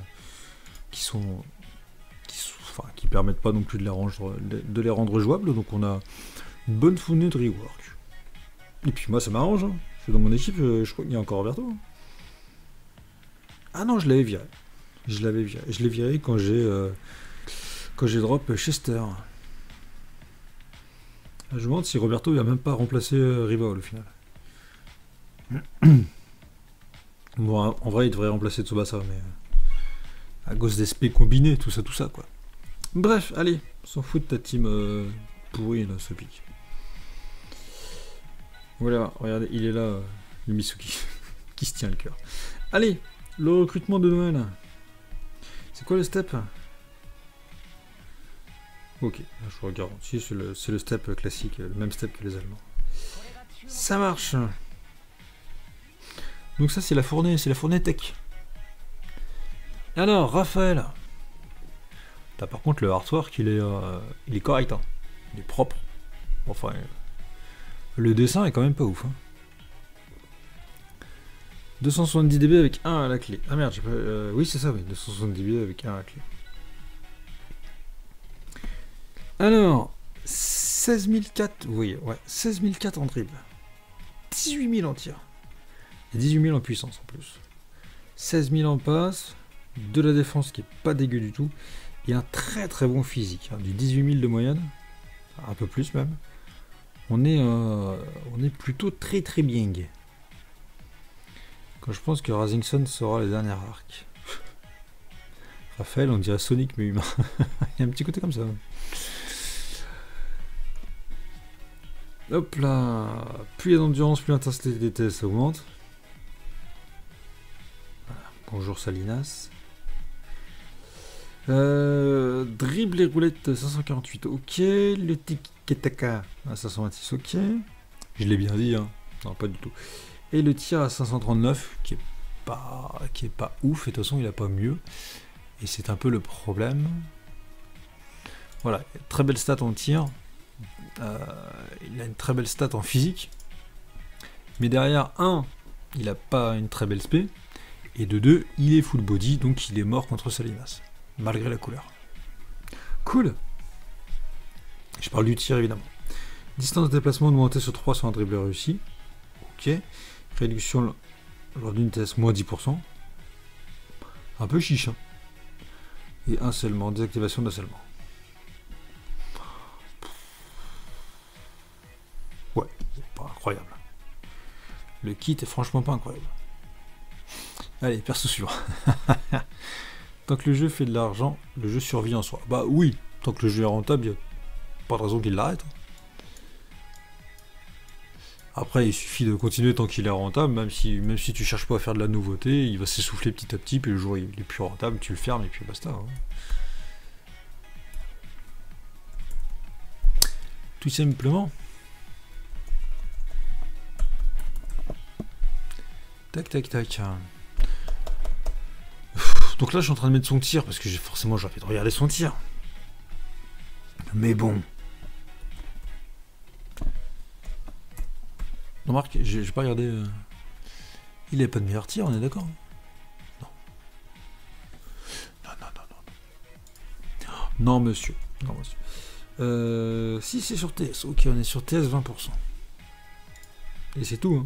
qui sont... Enfin, qui permettent pas non plus de les, rendre, de les rendre jouables, donc on a une bonne fournée de rework. Et puis moi ça m'arrange, hein. Je suis dans mon équipe, je, je crois qu'il y a encore Roberto. Ah non, je l'avais viré. Je l'avais viré. Je l'ai viré quand j'ai euh, quand j'ai drop Chester. Je me demande si Roberto il a même pas remplacé euh, Rival au final. Bon, en vrai il devrait remplacer Tsubasa, mais euh, à cause des spé combinés, tout ça, tout ça quoi. Bref, allez, s'en fout de ta team euh, pourrie là, ce pic. Voilà, regardez, il est là, euh, le Misuki, qui se tient le cœur. Allez, le recrutement de Noël. C'est quoi le step? Ok, je regarde, si c'est le, le step classique, le même step que les Allemands. Ça marche. Donc ça c'est la fournée, c'est la fournée tech. Alors, Raphaël. Là, par contre, le artwork, il est, euh, il est correct, hein. Il est propre. Enfin, le dessin est quand même pas ouf. Hein. deux cent soixante-dix décibels avec un à la clé. Ah merde, j'ai pas... Euh, oui, c'est ça, oui. deux cent soixante-dix décibels avec un à la clé. Alors, seize mille quatre... Oui, ouais, seize mille quatre en dribble. dix-huit mille en tir. Et dix-huit mille en puissance, en plus. seize mille en passe. De la défense qui est pas dégueu du tout. Il a un très très bon physique, hein, du dix-huit mille de moyenne, un peu plus même. On est, euh, on est plutôt très très bien. Quand je pense que Rasingson sera le dernier arc. Raphaël, on dirait Sonic mais humain. Il y a un petit côté comme ça. Hop là. Plus il y a d'endurance, plus l'intensité des tests augmente. Bonjour Salinas. Euh, dribble et roulette cinq cent quarante-huit, ok. Le tiki-taka à cinq cent vingt-six, ok. Je l'ai bien dit, hein. Non, pas du tout. Et le tir à cinq cent trente-neuf, qui est pas, qui est pas ouf, et de toute façon, il a pas mieux. Et c'est un peu le problème. Voilà, très belle stat en tir. Euh, il a une très belle stat en physique. Mais derrière, un, il a pas une très belle spé. Et de deux, il est full body, donc il est mort contre Salinas. Malgré la couleur. Cool. Je parle du tir, évidemment. Distance de déplacement augmentée sur trois sur un dribble réussi. Ok. Réduction lors d'une vitesse moins dix pour cent. Un peu chiche. Hein. Et un seulement. Désactivation d'un seulement. Ouais. Pas incroyable. Le kit est franchement pas incroyable. Allez, perso suivant. Tant que le jeu fait de l'argent, le jeu survit en soi. Bah oui, tant que le jeu est rentable, il n'y a pas de raison qu'il l'arrête. Après, il suffit de continuer tant qu'il est rentable, même si, même si tu cherches pas à faire de la nouveauté, il va s'essouffler petit à petit, puis le jour il est plus rentable, tu le fermes et puis basta. Hein. Tout simplement. Tac, tac, tac. Donc là, je suis en train de mettre son tir, parce que j'ai forcément j'ai envie de regarder son tir. Mais bon. Remarque, j'ai pas regardé... Euh... Il n'avait pas de meilleur tir, on est d'accord? Non. Non, non, non, non. Non, monsieur. Non, monsieur. Euh, si, c'est sur T S. Ok, on est sur T S vingt pour cent. Et c'est tout. Hein.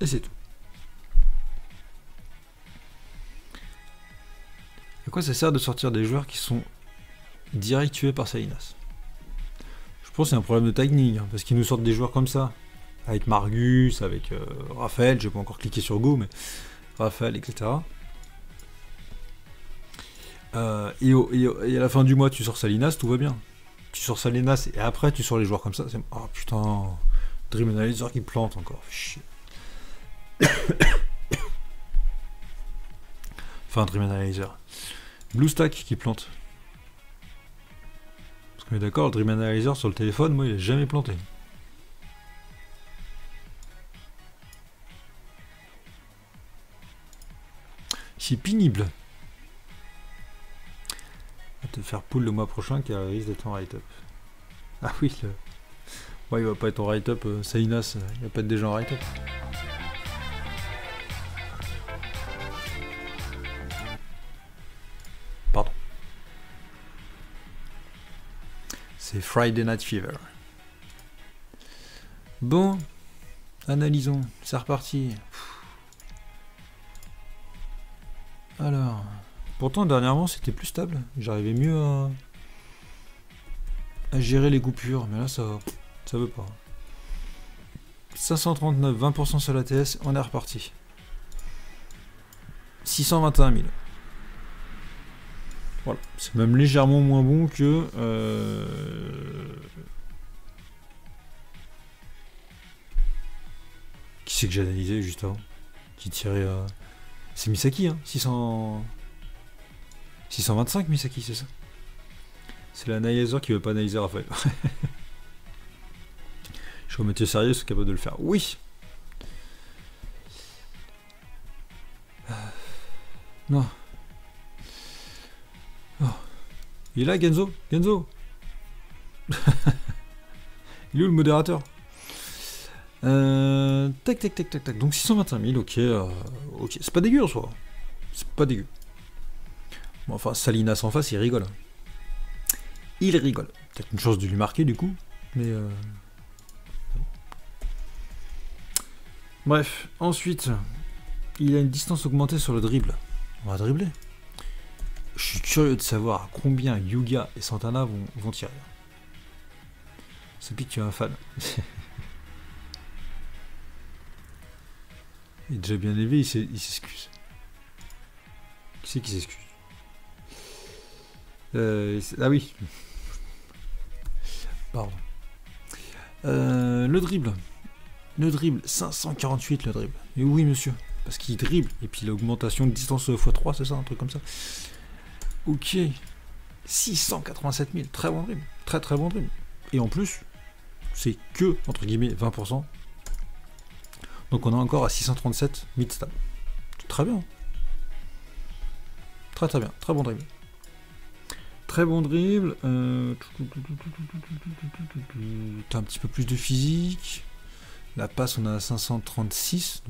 Et c'est tout. Quoi ça sert de sortir des joueurs qui sont direct tués par Salinas? Je pense que c'est un problème de timing, hein, parce qu'ils nous sortent des joueurs comme ça, avec Margus, avec euh, Raphaël, je n'ai pas encore cliqué sur Go, mais Raphaël, et cetera. Euh, et, au, et, au, et à la fin du mois, tu sors Salinas, tout va bien. Tu sors Salinas et après, tu sors les joueurs comme ça. Oh putain, Dream Analyzer qui plante encore. Chier. Enfin, Dream Analyzer. Bluestack qui plante. Parce qu'on est d'accord, Dream Analyzer sur le téléphone, moi il n'est jamais planté. C'est pénible. On va te faire poule le mois prochain car il risque d'être en write-up. Ah oui, le... ouais, il va pas être en write-up, euh, Salinas, euh, il va pas être déjà en write-up. C'est Friday Night Fever. Bon, analysons, c'est reparti. Alors, pourtant dernièrement c'était plus stable, j'arrivais mieux à, à gérer les coupures, mais là ça, ça veut pas. cinq cent trente-neuf, vingt pour cent sur la T S, on est reparti. six cent vingt et un mille. Voilà, c'est même légèrement moins bon que euh... qui c'est que j'ai analysé juste avant qui tirait à... c'est Misaki hein, six cents... six cent vingt-cinq Misaki, c'est ça, c'est l'analyser qui veut pas analyser Raphaël. Je suis au métier sérieux, c'est capable de le faire, oui. euh... non. Il est là, Genzo, Genzo. Il est où le modérateur? euh, Tac, tac, tac, tac, tac. Donc six cent vingt et un mille, ok. Euh, ok, c'est pas dégueu en soi. C'est pas dégueu. Bon, enfin, Salinas en face, il rigole. Il rigole. Peut-être une chance de lui marquer, du coup. Mais... Euh... Bref, ensuite, il a une distance augmentée sur le dribble. On va dribbler. Je suis curieux de savoir combien Hyuga et Santana vont, vont tirer. Ça pique, tu es un fan. Il est déjà bien élevé, il s'excuse. Qui c'est qui s'excuse? euh, Ah oui. Pardon. Euh, le dribble. Le dribble. cinq cent quarante-huit le dribble. Et oui, monsieur. parce qu'il dribble, et puis l'augmentation de distance fois trois, c'est ça, un truc comme ça. Ok, six cent quatre-vingt-sept mille, très bon dribble, très très bon dribble, et en plus, c'est que, entre guillemets, vingt pour cent, donc on est encore à six cent trente-sept mid-stab, très bien, très très bien, très bon dribble. Très bon dribble. Euh... T'as un petit peu plus de physique. La passe, on a cinq cent trente-six.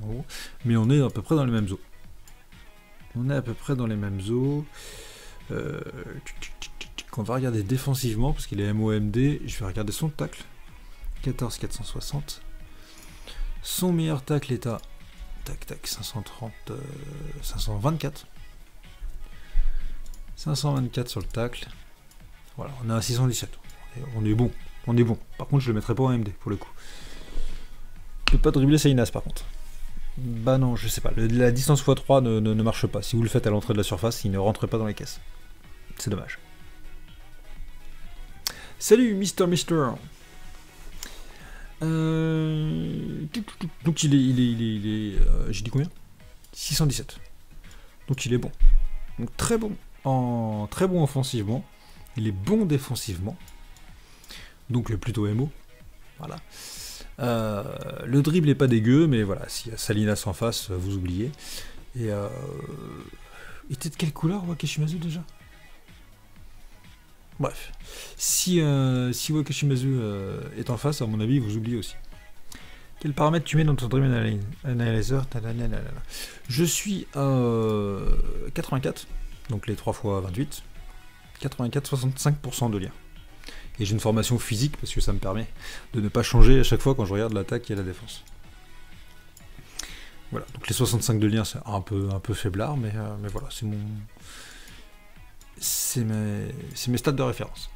Donc, mais on est à peu près dans les mêmes eaux. On est à peu près dans les mêmes eaux. Euh... On va regarder défensivement, parce qu'il est M O M D. Je vais regarder son tacle. quatorze quatre cent soixante. Son meilleur tacle est à... Tac, tac, cinq cent trente... Euh... cinq cent vingt-quatre. cinq cent vingt-quatre sur le tacle. Voilà, on a un six cent dix-sept. On est bon, on est bon. Par contre, je le mettrai pas en M D pour le coup. Je peux pas dribbler Salinas par contre. Bah non, je sais pas. Le, la distance fois trois ne, ne, ne marche pas. Si vous le faites à l'entrée de la surface, il ne rentre pas dans les caisses. C'est dommage. Salut, Mister Mister. Euh... Donc il est, il est, il est, il est euh, j'ai dit combien? six cent dix-sept. Donc il est bon. Donc très bon. En très bon offensivement, il est bon défensivement, donc plutôt M O. Voilà. Euh, le dribble n'est pas dégueu, mais voilà, s'il y a Salinas en face, vous oubliez. Et euh, était de quelle couleur Wakashimazu déjà? Bref, si, euh, si Wakashimazu euh, est en face, à mon avis, vous oubliez aussi. Quel paramètre tu mets dans ton Dream Analyzer? Je suis à euh, quatre-vingt-quatre. Donc les trois fois vingt-huit, quatre-vingt-quatre, soixante-cinq pour cent de lien. Et j'ai une formation physique parce que ça me permet de ne pas changer à chaque fois quand je regarde l'attaque et la défense. Voilà, donc les soixante-cinq de lien, c'est un peu, un peu faiblard, mais, euh, mais voilà, c'est mon... C'est mes... mes stats de référence.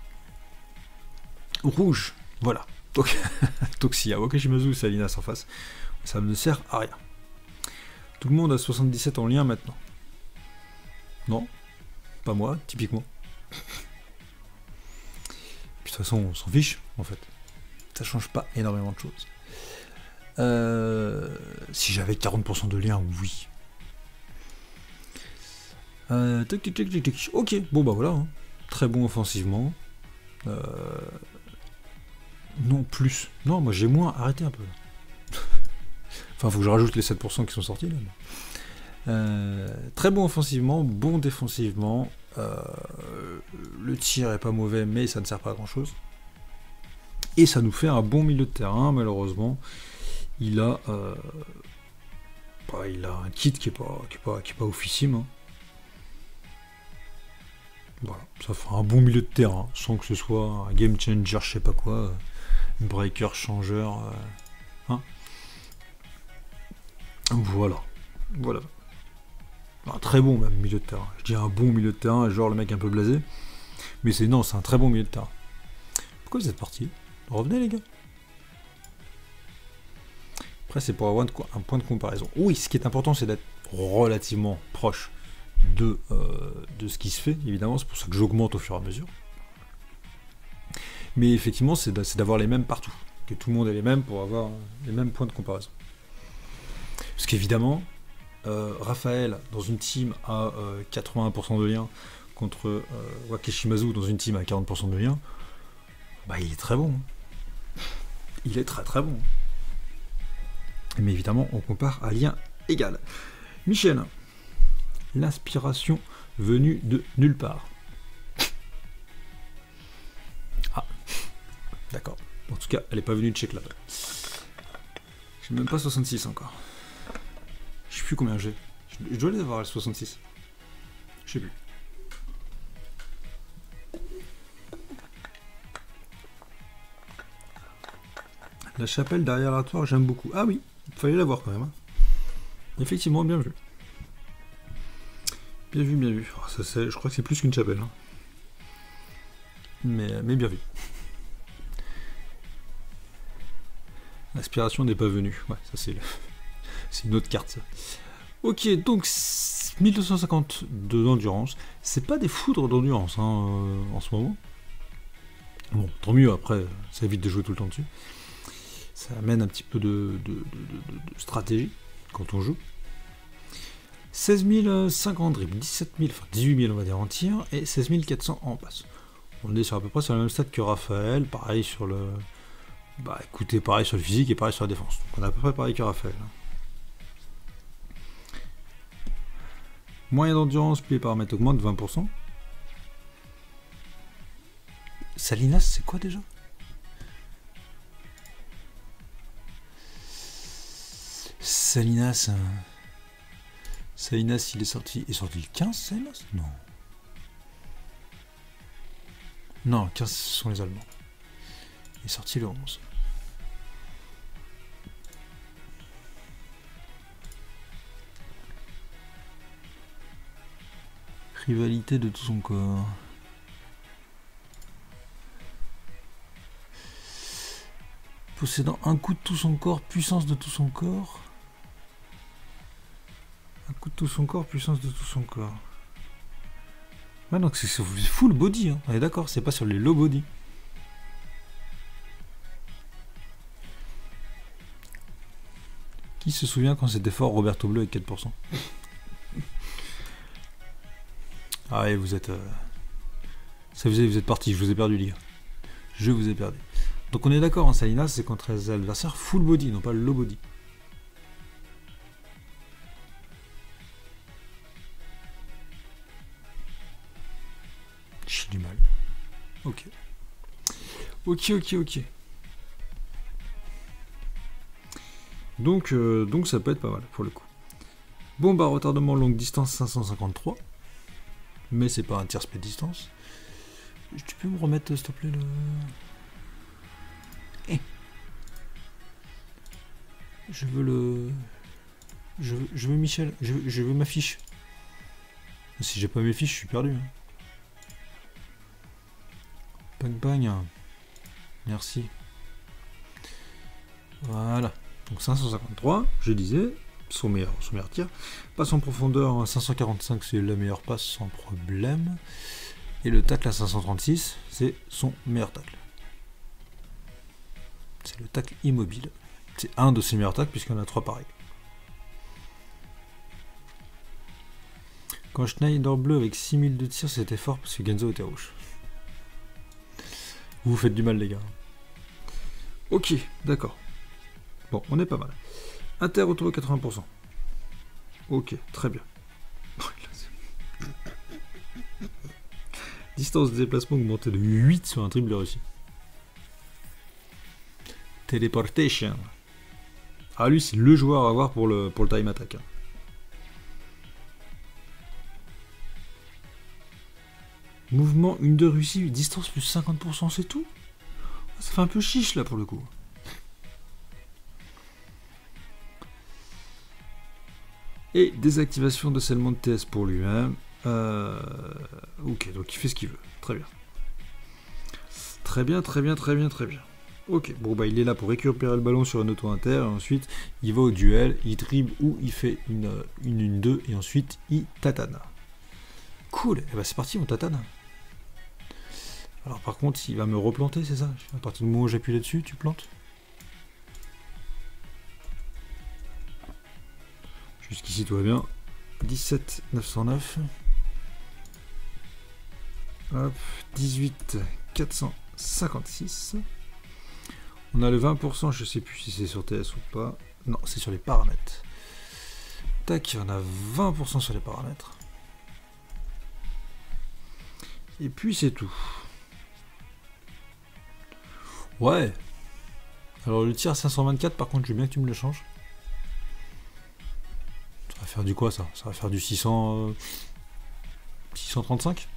Rouge, voilà. Donc, donc s'il y a Wakashimazu ou Salinas en face, ça ne sert à rien. Tout le monde a soixante-dix-sept en lien maintenant. Non, pas moi, typiquement. Puis de toute façon, on s'en fiche, en fait. Ça change pas énormément de choses. Euh, si j'avais quarante pour cent de lien, oui. Euh, tic, tic, tic, tic, tic. Ok, bon bah voilà. Hein. Très bon offensivement. Euh, non, plus. Non, moi j'ai moins. Arrêtez un peu. Enfin, faut que je rajoute les sept pour cent qui sont sortis, là. Mais... Euh, très bon offensivement, bon défensivement, euh, le tir est pas mauvais mais ça ne sert pas à grand chose et ça nous fait un bon milieu de terrain. Malheureusement il a euh, bah, il a un kit qui est pas, qui est pas, qui est pas oufissime, hein. Voilà, ça fera un bon milieu de terrain sans que ce soit un game changer, je sais pas quoi, euh, breaker, changeur, euh, hein. Voilà, voilà. Un très bon même milieu de terrain. Je dis un bon milieu de terrain, genre le mec un peu blasé. Mais c'est non, c'est un très bon milieu de terrain. Pourquoi vous êtes partis? Revenez les gars. Après c'est pour avoir un point de comparaison. Oui, ce qui est important c'est d'être relativement proche de, euh, de ce qui se fait, évidemment. C'est pour ça que j'augmente au fur et à mesure. Mais effectivement, c'est d'avoir les mêmes partout. Que tout le monde ait les mêmes pour avoir les mêmes points de comparaison. Parce qu'évidemment... Euh, Raphaël dans une team à euh, quatre-vingt-un pour cent de lien contre euh, Wakashimazu dans une team à quarante pour cent de lien, bah il est très bon. Il est très très bon. Mais évidemment, on compare à lien égal. Michel, l'inspiration venue de nulle part. Ah, d'accord. En tout cas, elle n'est pas venue de chez Klab. J'ai même pas soixante-six encore. Je sais plus combien j'ai. Je dois les avoir à soixante-six. Je sais plus. La chapelle derrière l'artoire, j'aime beaucoup. Ah oui, fallait l'avoir quand même. Hein. Effectivement, bien vu. Bien vu, bien vu. Oh, ça, je crois que c'est plus qu'une chapelle. Hein. Mais, mais bien vu. L'aspiration n'est pas venue. Ouais, ça c'est... C'est une autre carte ça. Ok, donc mille deux cent cinquante de d'endurance. C'est pas des foudres d'endurance hein, euh, en ce moment. Bon, tant mieux, après, ça évite de jouer tout le temps dessus. Ça amène un petit peu de, de, de, de, de stratégie quand on joue. seize mille cinq cents en dribble, dix-sept mille, enfin dix-huit mille on va dire en tir, et seize mille quatre cents en passe. On est sur à peu près sur le même stade que Raphaël, pareil sur le... Bah écoutez, pareil sur le physique et pareil sur la défense. Donc on est à peu près pareil que Raphaël. Moyen d'endurance, puis les paramètres augmentent de vingt pour cent. Salinas, c'est quoi déjà? Salinas... Salinas, il est sorti... Il est sorti le quinze, Salinas? Non. Non, quinze, ce sont les Allemands. Il est sorti le onze. Rivalité de tout son corps. Possédant un coup de tout son corps, puissance de tout son corps. Un coup de tout son corps, puissance de tout son corps. Ouais, donc c'est full body, hein. On est d'accord, c'est pas sur les low body. Qui se souvient quand c'était fort Roberto Bleu avec quatre pour cent? Ah ouais, vous êtes... Euh... Ça vous est, vous êtes parti, je vous ai perdu les gars. Je vous ai perdu. Donc on est d'accord, en Salinas, c'est contre les adversaires full body, non pas low body. J'ai du mal. Ok. Ok, ok, ok. Donc, euh, donc ça peut être pas mal pour le coup. Bombe à retardement longue distance cinq cent cinquante-trois. Mais c'est pas un tir spé distance. Tu peux me remettre s'il te plaît le... Eh. Je veux le... Je veux, je veux Michel. Je veux, je veux ma fiche. Si j'ai pas mes fiches, je suis perdu. Hein. Bang bang. Merci. Voilà. Donc cinq cent cinquante-trois, je disais, son meilleur, son meilleur tir. Passe en profondeur, cinq cent quarante-cinq, c'est la meilleure passe sans problème. Et le tacle à cinq cent trente-six, c'est son meilleur tacle. C'est le tacle immobile. C'est un de ses meilleurs tacles puisqu'il y en a trois pareils. Quand Schneider bleu avec six mille de tir, c'était fort parce que Genzo était rouge. Vous vous faites du mal les gars. Ok, d'accord. Bon, on est pas mal. Inter autour de quatre-vingts pour cent. Ok, très bien. Distance de déplacement augmentée de huit sur un dribble réussi. Teleportation. Ah lui, c'est le joueur à avoir pour le, pour le time attack. Hein. Mouvement une de Russie, distance plus cinquante pour cent, c'est tout. Ça fait un peu chiche là pour le coup. Et désactivation de scellement de T S pour lui-même. Euh, ok, donc il fait ce qu'il veut. Très bien. Très bien, très bien, très bien, très bien. Ok, bon bah il est là pour récupérer le ballon sur un auto inter, et ensuite il va au duel, il dribble ou il fait une une une deux, et ensuite il tatane. Cool, et bah c'est parti, on tatane. Alors par contre, il va me replanter, c'est ça? À partir du moment où j'appuie là-dessus, tu plantes? Jusqu'ici tout va bien. dix-sept neuf cent neuf. Hop, dix-huit quatre cent cinquante-six. On a le vingt pour cent, je sais plus si c'est sur T S ou pas. Non, c'est sur les paramètres. Tac, on a vingt pour cent sur les paramètres. Et puis c'est tout. Ouais. Alors le tir cinq cent vingt-quatre, par contre, je veux bien que tu me le changes. Faire du quoi ça? Ça va faire du six cents, euh, six cent trente-cinq.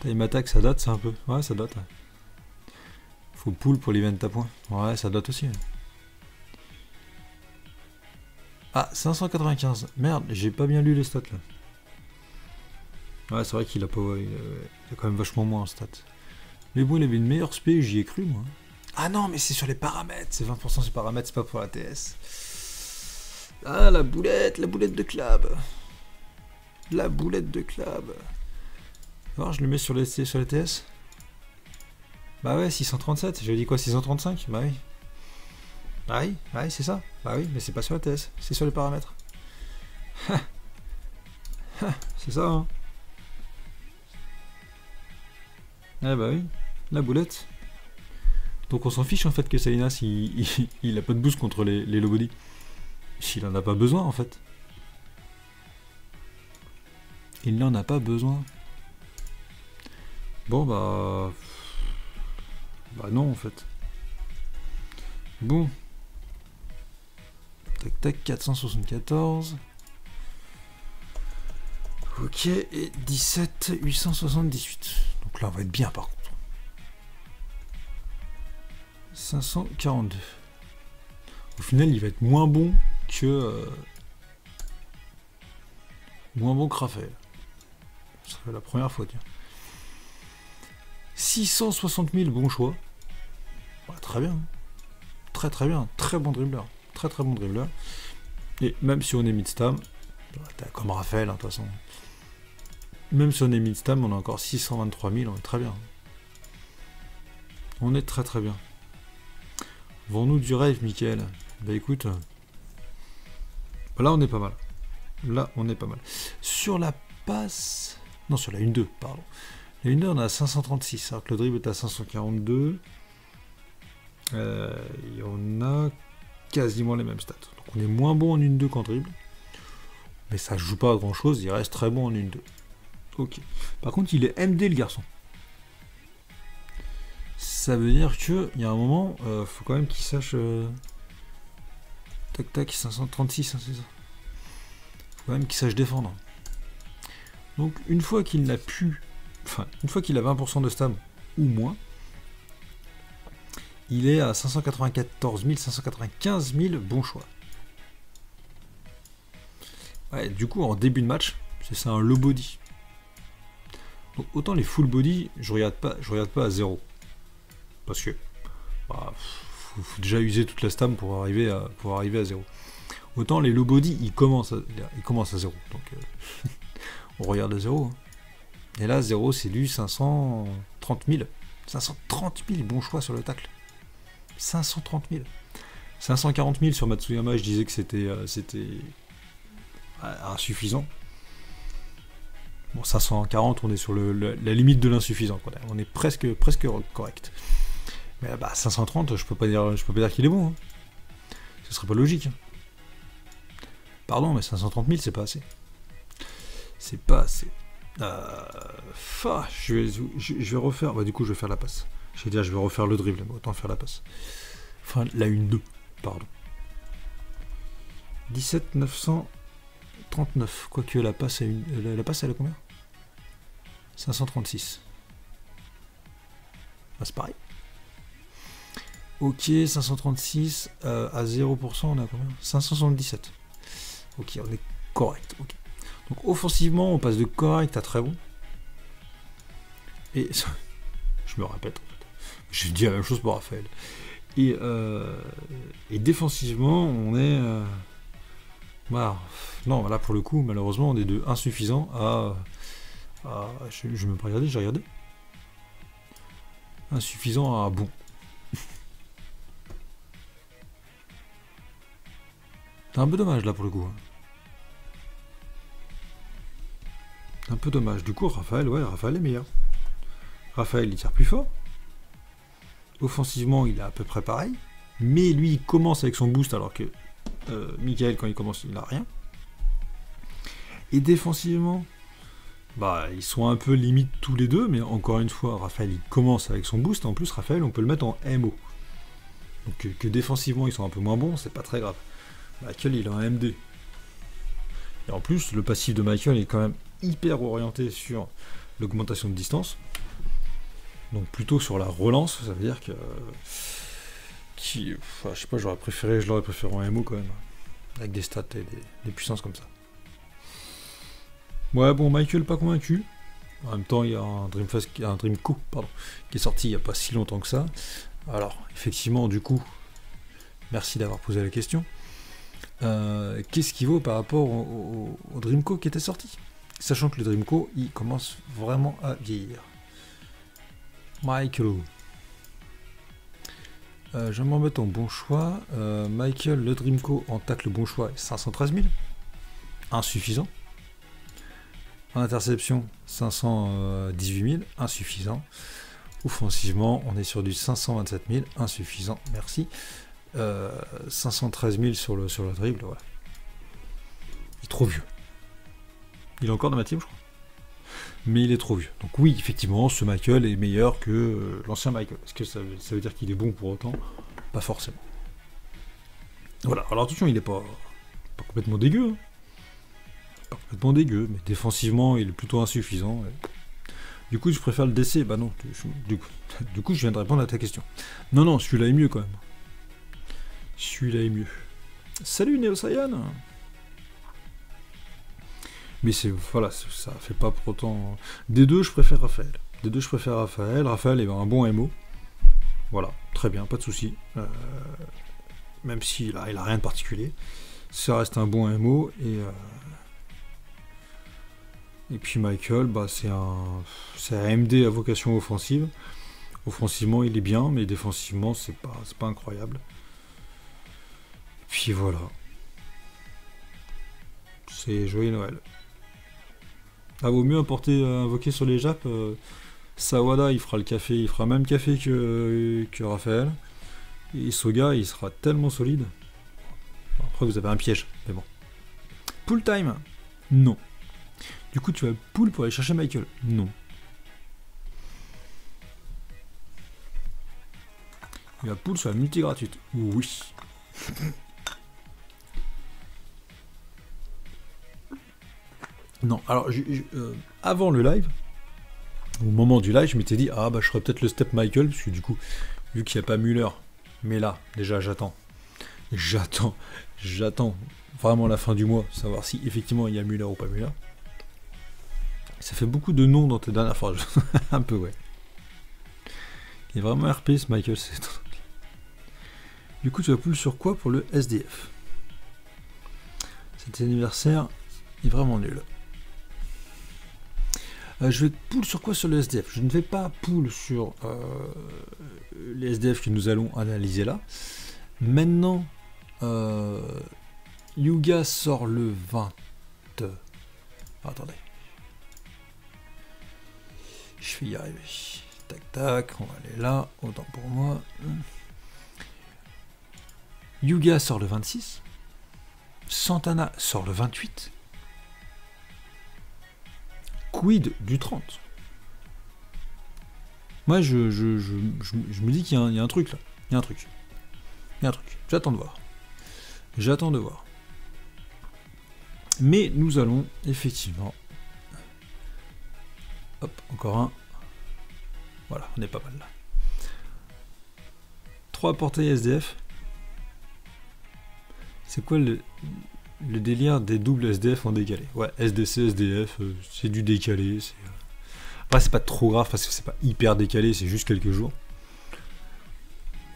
Time attack, ça date, c'est un peu. Ouais, ça date. Faut poule pour les ventes à points. Ouais, ça date aussi. Ah, cinq cent quatre-vingt-quinze. Merde, j'ai pas bien lu les stats là. Ouais, c'est vrai qu'il a pas. Il a quand même vachement moins en stats. Mais bon, il avait une meilleure spé, j'y ai cru moi. Ah non, mais c'est sur les paramètres. C'est vingt pour cent sur paramètres, c'est pas pour la T S. Ah, la boulette, la boulette de Klab. La boulette de Klab. Alors, je le mets sur les, sur les T S. Bah ouais, six cent trente-sept. J'avais dit quoi, six cent trente-cinq? Bah oui. Bah oui, bah oui c'est ça. Bah oui, mais c'est pas sur la T S, c'est sur les paramètres. C'est ça, hein. Ah bah oui, la boulette. Donc on s'en fiche en fait que Salinas il, il, il a pas de boost contre les, les low-body. Il en a pas besoin en fait. Il n'en a pas besoin. Bon bah... Bah non en fait. Bon. Tac tac, quatre cent soixante-quatorze. Ok, et dix-sept huit cent soixante-dix-huit. Donc là on va être bien par contre. cinq cent quarante-deux. Au final il va être moins bon que... Euh, moins bon que Raphaël. Ce serait la première fois, tiens. six cent soixante mille, bon choix. Bah, très bien. Très très bien. Très bon dribbleur. Très très bon dribbleur. Et même si on est mid-stam, bah, comme Raphaël, hein, de toute façon. Même si on est mid-stam, on a encore six cent vingt-trois mille, on est très bien. On est très très bien. Vends-nous du rêve, Michael. Bah écoute, là on est pas mal. Là on est pas mal. Sur la passe, non sur la un deux, pardon. La un deux on a cinq cent trente-six, alors que le dribble est à cinq cent quarante-deux. Euh, et on a quasiment les mêmes stats. Donc on est moins bon en un deux qu'en dribble. Mais ça joue pas à grand chose, il reste très bon en un deux. Ok. Par contre il est M D le garçon. Ça veut dire que il y a un moment, euh, faut quand même qu'il sache. Euh... Tac tac, cinq cent trente-six, hein, c'est ça. Faut quand même qu'il sache défendre. Donc une fois qu'il n'a plus, enfin une fois qu'il a vingt pour cent de stam ou moins, il est à cinq cent quatre-vingt-quatorze mille, cinq cent quatre-vingt-quinze mille, bon choix. Ouais, du coup en début de match, c'est ça un low body. Donc autant les full body, je regarde pas, je regarde pas à zéro. Parce que bah, faut, faut déjà user toute la stam pour arriver à pour arriver à zéro. Autant les low body ils commencent à, ils commencent à zéro. Donc euh, on regarde à zéro. Hein. Et là zéro c'est du cinq cent trente mille. cinq cent trente mille, bon choix sur le tacle. cinq cent trente mille. cinq cent quarante mille sur Matsuyama, je disais que c'était euh, c'était euh, insuffisant. Bon, cinq cent quarante, on est sur le, le, la limite de l'insuffisant. On est presque presque correct. Mais bah, cinq cent trente, je peux pas dire, je peux pas dire qu'il est bon. Hein. Ce serait pas logique. Pardon, mais cinq cent trente mille, c'est pas assez. C'est pas assez. Euh, fa, je, vais, je, je vais refaire. Bah, du coup, je vais faire la passe. Je vais dire, je vais refaire le dribble. Autant faire la passe. Enfin, la un deux. Pardon. dix-sept neuf cent trente-neuf. Quoique la passe, elle, la, la passe, elle a combien? cinq cent trente-six. Bah, c'est pareil. Ok, cinq cent trente-six, euh, à zéro pour cent, on a combien? cinq cent soixante-dix-sept. Ok, on est correct. Okay. Donc, offensivement, on passe de correct à très bon. Et, je me répète, en fait. J'ai dit la même chose pour Raphaël. Et, euh, et défensivement, on est... Euh, bah, non, là, pour le coup, malheureusement, on est de insuffisant à... à je ne me pas regarder, j'ai regardé. Insuffisant à bon. C'est un peu dommage là pour le coup. Un peu dommage. Du coup, Raphaël, ouais, Raphaël est meilleur. Raphaël, il tire plus fort. Offensivement, il est à peu près pareil. Mais lui, il commence avec son boost alors que euh, Michael, quand il commence, il n'a rien. Et défensivement, bah, ils sont un peu limite tous les deux. Mais encore une fois, Raphaël, il commence avec son boost. En plus, Raphaël, on peut le mettre en M O. Donc que, que défensivement, ils sont un peu moins bons, c'est pas très grave. Michael, il a un M D. Et en plus, le passif de Michael est quand même hyper orienté sur l'augmentation de distance. Donc plutôt sur la relance, ça veut dire que... Qui, enfin, je sais pas, j'aurais préféré, je l'aurais préféré en M O quand même. Avec des stats et des, des puissances comme ça. Ouais, bon, Michael, pas convaincu. En même temps, il y a un Dreamfest, un Dreamco, pardon, qui est sorti il n'y a pas si longtemps que ça. Alors, effectivement, du coup, merci d'avoir posé la question. Euh, qu'est-ce qu'il vaut par rapport au, au, au Dreamco qui était sorti, sachant que le Dreamco il commence vraiment à vieillir. Michael, euh, je m'en mets en bon choix. euh, Michael, le Dreamco en tacle bon choix, cinq cent treize mille. insuffisant. En interception, cinq cent dix-huit mille, insuffisant. Offensivement, on est sur du cinq cent vingt-sept mille, insuffisant, merci. Euh, cinq cent treize mille sur le, sur le dribble, voilà. Il est trop vieux. Il est encore dans ma team, je crois. Mais il est trop vieux. Donc oui, effectivement, ce Michael est meilleur que euh, l'ancien Michael. Est-ce que ça, ça veut dire qu'il est bon pour autant? Pas forcément. Voilà, alors attention, il n'est pas, pas complètement dégueu. Hein. Pas complètement dégueu, mais défensivement, il est plutôt insuffisant. Et... Du coup, je préfère le D C. Bah non, du coup, du coup, je viens de répondre à ta question. Non, non, celui-là est mieux quand même. Celui-là est mieux. Salut Neo Saiyan. Mais c'est voilà, ça fait pas pour autant. Des deux, je préfère Raphaël. Des deux, je préfère Raphaël. Raphaël est un bon M O. Voilà, très bien, pas de souci. Euh, même s'il a, il a rien de particulier, ça reste un bon M O. Et euh, et puis Michael, bah c'est un, c'est un M D à vocation offensive. Offensivement, il est bien, mais défensivement, c'est pas, c'est pas incroyable. Et puis voilà. C'est joyeux Noël. Ah, vaut mieux importer, invoquer sur les Japs. Euh, Sawada, il fera le café, il fera même café que, euh, que Raphaël. Et Soga, il sera tellement solide. Après, vous avez un piège, mais bon. Pool time? Non. Du coup, tu vas pool pour aller chercher Michael? Non. Il va pool sur la multi gratuite? Oui. Non, alors je, je, euh, avant le live, au moment du live, je m'étais dit ah bah je ferais peut-être le step Michael, parce que du coup, vu qu'il n'y a pas Müller, mais là, déjà j'attends, j'attends, j'attends vraiment la fin du mois, savoir si effectivement il y a Müller ou pas Müller. Ça fait beaucoup de noms dans tes dernières phrases, un peu ouais. Il est vraiment R P ce Michael, c'est ton truc. Du coup, tu vas pull sur quoi pour le S D F? Cet anniversaire est vraiment nul. Euh, je vais pool sur quoi sur le S D F? Je ne vais pas pool sur euh, les S D F que nous allons analyser là. Maintenant, euh, Hyuga sort le vingt. Ah, attendez. Je vais y arriver. Tac tac, on va aller là. Autant pour moi. Hyuga sort le vingt-six. Santana sort le vingt-huit. Quid du trente? Moi, je, je, je, je, je me dis qu'il y, y a un truc là. Il y a un truc. Il y a un truc. J'attends de voir. J'attends de voir. Mais nous allons effectivement. Hop, encore un. Voilà, on est pas mal là. trois portées S D F. C'est quoi le. Le délire des doubles S D F en décalé. Ouais, S D C, S D F, euh, c'est du décalé. Après, c'est pas trop grave parce que c'est pas hyper décalé, c'est juste quelques jours.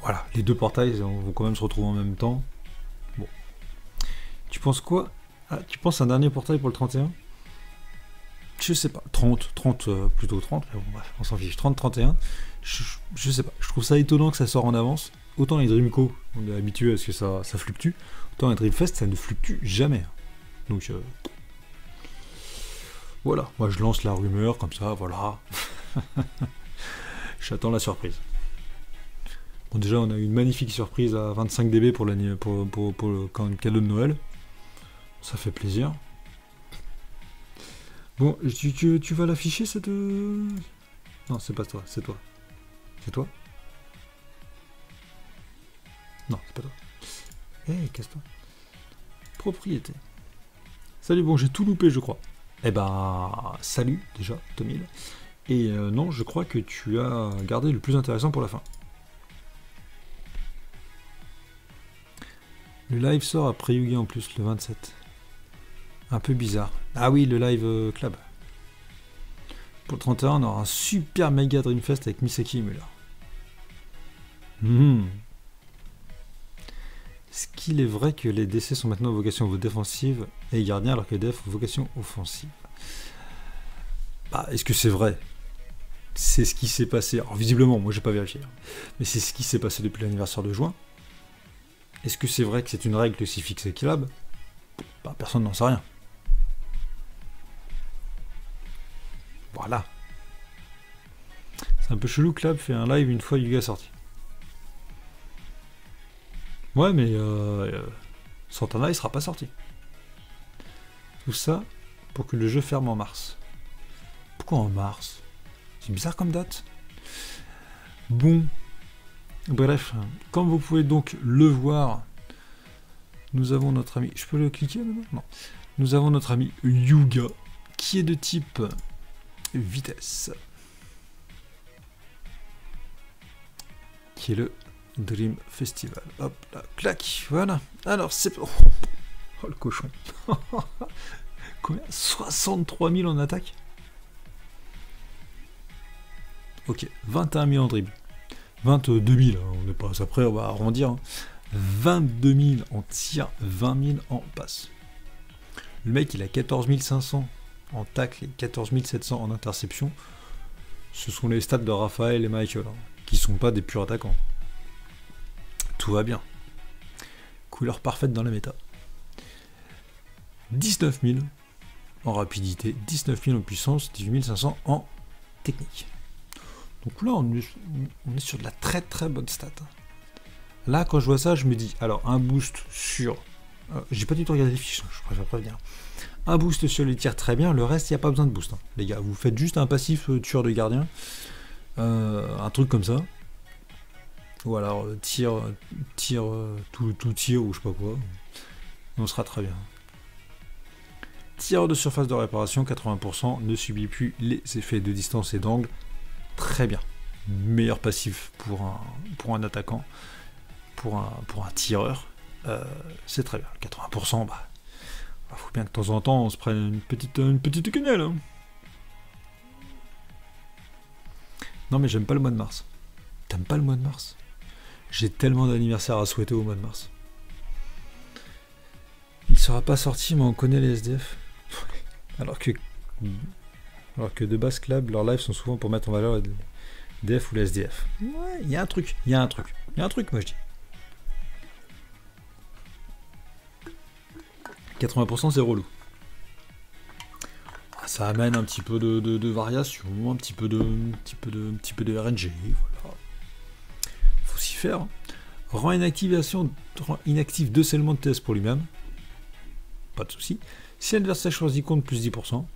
Voilà, les deux portails vont quand même se retrouver en même temps. Bon. Tu penses quoi? Ah, tu penses un dernier portail pour le trente et un? Je sais pas. trente, trente, euh, plutôt trente, mais bon, bref, on s'en fiche. trente, trente et un. Je, je sais pas. Je trouve ça étonnant que ça sort en avance. Autant les Dreamco, on est habitué à ce que ça, ça fluctue. Autant les Dreamfest, ça ne fluctue jamais. Donc, euh, voilà. Moi, je lance la rumeur, comme ça, voilà. J'attends la surprise. Bon, déjà, on a eu une magnifique surprise à vingt-cinq D B pour, pour, pour, pour le cadeau de Noël. Ça fait plaisir. Bon, tu, tu, tu vas l'afficher, cette... Non, c'est pas toi, c'est toi. C'est toi ? Non, c'est pas toi. Eh, hey, casse-toi. Propriété. Salut, bon, j'ai tout loupé, je crois. Eh ben, salut, déjà, deux mille. Et euh, non, je crois que tu as gardé le plus intéressant pour la fin. Le live sort après Yugi en plus, le vingt-sept. Un peu bizarre. Ah oui, le live euh, Klab. Pour le trente et un, on aura un super méga Dreamfest avec Misaki et Müller. Hum... Mmh. Est-ce qu'il est vrai que les D C sont maintenant vocation défensive et gardien alors que les D F ont vocation offensive? Bah, est-ce que c'est vrai? C'est ce qui s'est passé. Alors, visiblement, moi, j'ai pas vérifié. Hein. Mais c'est ce qui s'est passé depuis l'anniversaire de juin. Est-ce que c'est vrai que c'est une règle si fixée Klab? Bah, personne n'en sait rien. Voilà. C'est un peu chelou, Klab fait un live une fois Hyuga sorti. Ouais, mais euh, euh, Santana, il sera pas sorti. Tout ça pour que le jeu ferme en mars. Pourquoi en mars? C'est bizarre comme date. Bon. Bref, comme vous pouvez donc le voir, nous avons notre ami... Je peux le cliquer maintenant? Non. Nous avons notre ami Hyuga, qui est de type vitesse. Qui est le Dream Festival. Hop là, clac, voilà. Alors c'est... Oh, oh le cochon. Combien? soixante-trois mille en attaque? Ok, vingt et un mille en dribble. vingt-deux mille, on n'est pas assez près, on va arrondir. Hein. vingt-deux mille en tir, vingt mille en passe. Le mec, il a quatorze mille cinq cents en tacle et quatorze mille sept cents en interception. Ce sont les stats de Raphaël et Michael, hein, qui sont pas des purs attaquants. Tout va bien. Couleur parfaite dans la méta. dix-neuf mille en rapidité, dix-neuf mille en puissance, dix-huit mille cinq cents en technique. Donc là, on est sur de la très très bonne stat. Là, quand je vois ça, je me dis, alors, un boost sur... Euh, J'ai pas du tout regardé les fiches, je préfère prévenir. Un boost sur les tirs, très bien. Le reste, il n'y a pas besoin de boost. Hein. Les gars, vous faites juste un passif euh, tueur de gardien. Euh, un truc comme ça. Ou alors, euh, tir, tir, euh, tout, tout tir, ou je sais pas quoi. On sera très bien. Tir de surface de réparation, quatre-vingts pour cent. Ne subit plus les effets de distance et d'angle. Très bien, meilleur passif pour un, pour un attaquant, pour un, pour un tireur, euh, c'est très bien. quatre-vingts pour cent, bah, bah, faut bien que de temps en temps on se prenne une petite, une petite quenelle. Hein. Non mais j'aime pas le mois de mars. T'aimes pas le mois de mars? J'ai tellement d'anniversaires à souhaiter au mois de mars. Il sera pas sorti, mais on connaît les S D F. Alors que... Alors que de base, Klab, leurs lives sont souvent pour mettre en valeur les D F ou les S D F. Ouais, il y a un truc, il y a un truc, il y a un truc, moi je dis. quatre-vingts pour cent c'est relou. Ça amène un petit peu de, de, de variation, un petit peu de, un petit peu de, un petit peu de R N G, voilà. Faut s'y faire. Rend inactivation, rend inactif deux seulement de test pour lui-même. Pas de souci. Si l'adversaire choisit compte plus dix pour cent.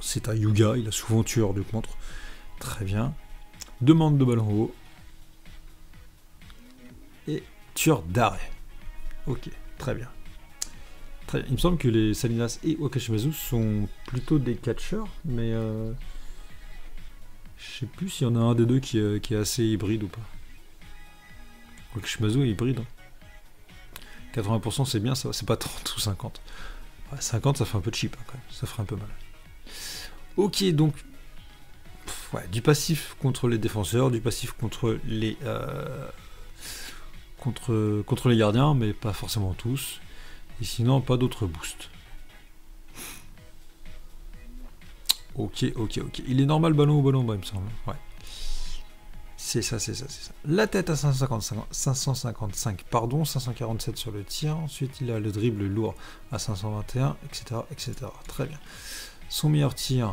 C'est un Hyuga, il a souvent tueur de contre. Très bien. Demande de balle en haut. Et tueur d'arrêt. Ok, très bien. Très bien. Il me semble que les Salinas et Wakashimazu sont plutôt des catcheurs, mais euh, je sais plus s'il y en a un des deux qui, euh, qui est assez hybride ou pas. Wakashimazu est hybride. quatre-vingts pour cent c'est bien, c'est pas trente ou cinquante. Ouais, cinquante ça fait un peu cheap, hein, quand même. Ça ferait un peu mal. Ok, donc pff, ouais, du passif contre les défenseurs, du passif contre les euh, contre, contre les gardiens, mais pas forcément tous. Et sinon, pas d'autres boosts. Ok, ok, ok. Il est normal ballon ou ballon bas, il me semble. Ouais. C'est ça, c'est ça, c'est ça. La tête à cinq cent cinquante-cinq, pardon, cinq cent quarante-sept sur le tir. Ensuite, il a le dribble lourd à cinq cent vingt et un, et cetera, et cetera. Très bien. Son meilleur tir,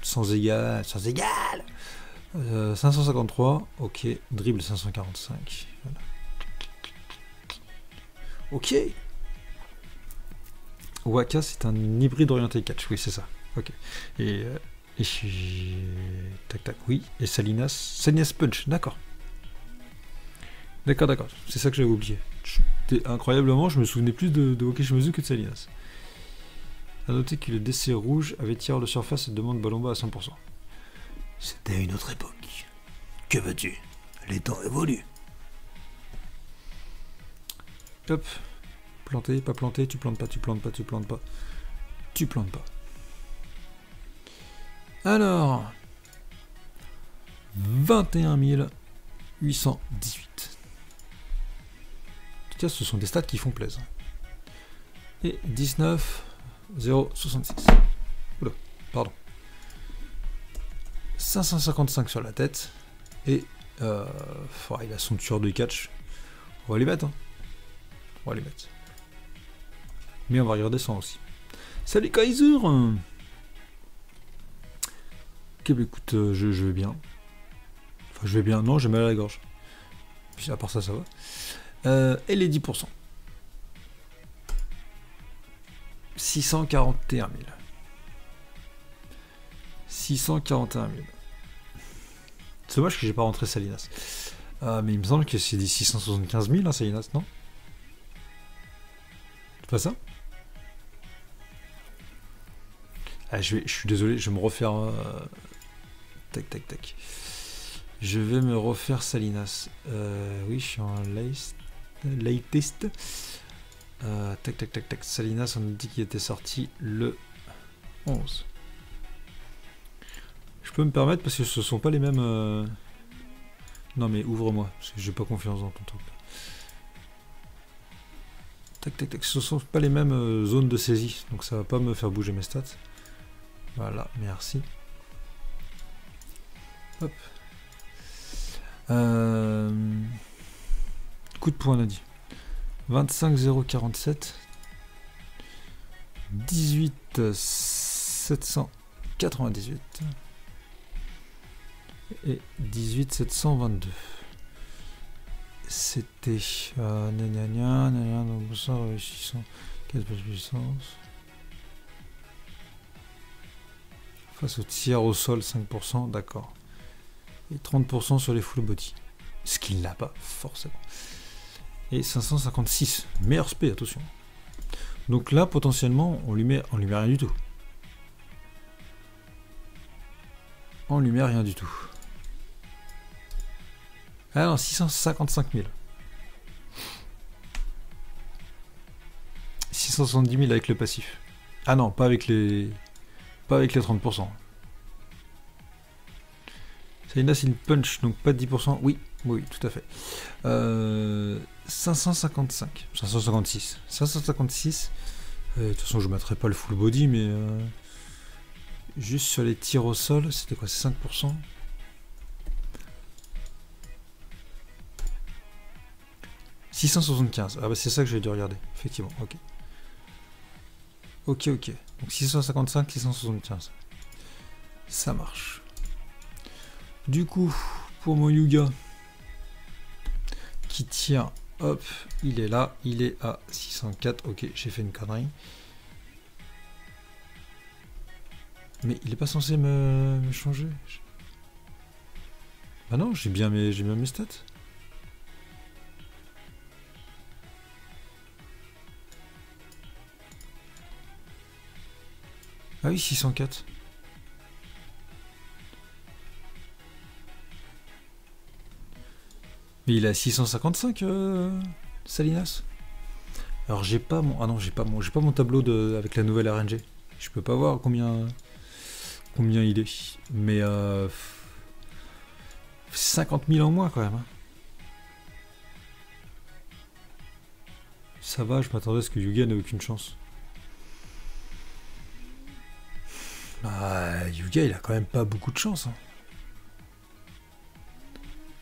sans égal, sans égal, euh, cinq cent cinquante-trois, ok, dribble cinq cent quarante-cinq, voilà. Ok, Waka c'est un hybride orienté catch, oui c'est ça, ok, et, euh, et tac tac, oui, et Salinas, Salinas punch, d'accord, d'accord, d'accord, c'est ça que j'avais oublié, incroyablement je me souvenais plus de, de Wakashimazu que de Salinas. A noter que le D C rouge avait tiré de surface et demande ballon bas à cent pour cent. C'était une autre époque. Que veux-tu? Les temps évoluent. Hop. Planté, pas planté, tu plantes pas, tu plantes pas, tu plantes pas. Tu plantes pas. Alors. vingt et un mille huit cent dix-huit. En tout cas, ce sont des stats qui font plaisir. Et dix-neuf mille soixante-six. Oula, pardon. cinq cent cinquante-cinq sur la tête. Et euh, il a son tueur de catch. On va les mettre. Hein. On va les mettre. Mais on va regarder ça aussi. Salut Kaiser. Ok, bah écoute, euh, je, je vais bien. Enfin, je vais bien. Non, j'ai mal à la gorge. À part ça, ça va. Euh, et les dix pour cent. six cent quarante et un mille. six cent quarante et un mille. C'est dommage que j'ai pas rentré Salinas. Euh, mais il me semble que c'est des six cent soixante-quinze mille, hein, Salinas, non? C'est pas ça? Ah, je, vais, je suis désolé, je vais me refaire... Euh... Tac, tac, tac. Je vais me refaire Salinas. Euh, oui, je suis en latest. Euh, tac, tac, tac, tac. Salinas, on nous dit qu'il était sorti le onze. Je peux me permettre parce que ce sont pas les mêmes... Euh... Non mais ouvre-moi, parce que j'ai pas confiance dans ton truc. Tac, tac, tac. Ce sont pas les mêmes euh, zones de saisie, donc ça va pas me faire bouger mes stats. Voilà, merci. Hop. Euh... Coup de poing, on a dit. vingt-cinq mille quarante-sept. dix-huit mille sept cent quatre-vingt-dix-huit. Et dix-huit mille sept cent vingt-deux. C'était... Euh, gna gna gna, gna gna, donc ça, réussissant. Quelle puissance. Face au tiers au sol, cinq pour cent, d'accord. Et trente pour cent sur les full body. Ce qu'il n'a pas, forcément. Et cinq cent cinquante-six. Meilleur spé, attention. Donc là, potentiellement, on lui met, on lui met rien du tout. On lui met rien du tout. Ah non, six cent cinquante-cinq mille. six cent soixante-dix mille avec le passif. Ah non, pas avec les... Pas avec les trente pour cent. Salinas, c'est une punch, donc pas de dix pour cent. Oui, oui, tout à fait. Euh, cinq cent cinquante-cinq. cinq cent cinquante-six. cinq cent cinquante-six. Euh, de toute façon, je ne mettrai pas le full body, mais... Euh, juste sur les tirs au sol, c'était quoi, c'est cinq pour cent? six cent soixante-quinze. Ah bah c'est ça que j'ai dû regarder, effectivement, ok. Ok, ok. Donc six cent cinquante-cinq, six cent soixante-quinze. Ça marche. Du coup, pour mon Hyuga, qui tient, hop, il est là, il est à six cent quatre, ok, j'ai fait une connerie. Mais il n'est pas censé me, me changer. Bah non, j'ai bien, bien mes stats. Ah oui, six cent quatre. Mais il a six cent cinquante-cinq euh, Salinas. Alors j'ai pas mon ah non j'ai pas mon j'ai pas mon tableau de avec la nouvelle R N G. Je peux pas voir combien combien il est. Mais euh, cinquante mille en moins quand même. Hein. Ça va, je m'attendais à ce que Hyuga n'ait aucune chance. Bah Hyuga il a quand même pas beaucoup de chance. Hein.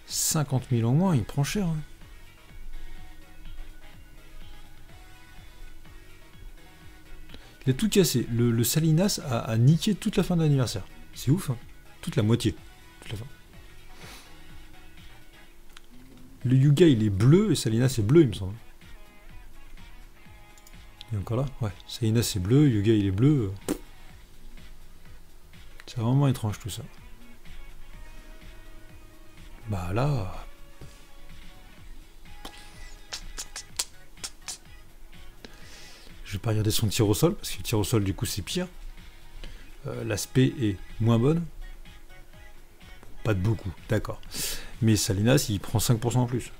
cinquante mille en moins, il prend cher. Hein. Il a tout cassé. Le, le Salinas a, a niqué toute la fin de l'anniversaire. C'est ouf. Hein. Toute la moitié. Toute la fin. Le Hyuga, il est bleu et Salinas est bleu, il me semble. Il est encore là? Ouais. Salinas est bleu, Hyuga, il est bleu. C'est vraiment étrange tout ça. Bah là... Je vais pas regarder son tir au sol, parce que le tir au sol du coup c'est pire. Euh, L'aspect est moins bonne. Pas de beaucoup, d'accord. Mais Salinas il prend cinq pour cent en plus.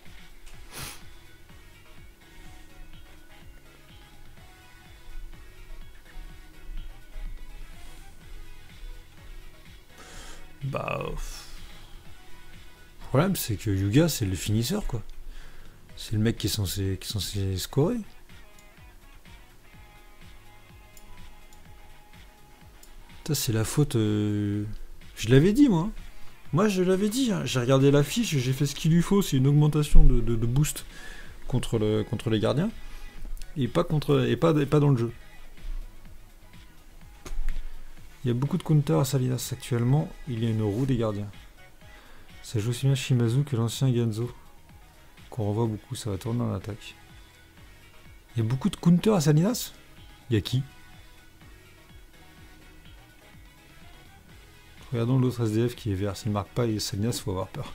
Bah... Le problème, c'est que Hyuga, c'est le finisseur, quoi. C'est le mec qui est censé, qui est censé scorer. Ça, c'est la faute... Euh... Je l'avais dit, moi. Moi, je l'avais dit. Hein. J'ai regardé la fiche, j'ai fait ce qu'il lui faut. C'est une augmentation de, de, de boost contre, le, contre les gardiens. Et pas, contre, et, pas, et pas dans le jeu. Il y a beaucoup de counters à Salinas actuellement, il y a une roue des gardiens. Ça joue aussi bien Shimazu que l'ancien Genzo, qu'on renvoie beaucoup, ça va tourner en attaque. Il y a beaucoup de counters à Salinas. Il y a qui? Regardons l'autre S D F qui est vert, s'il ne marque pas et Salinas, faut avoir peur.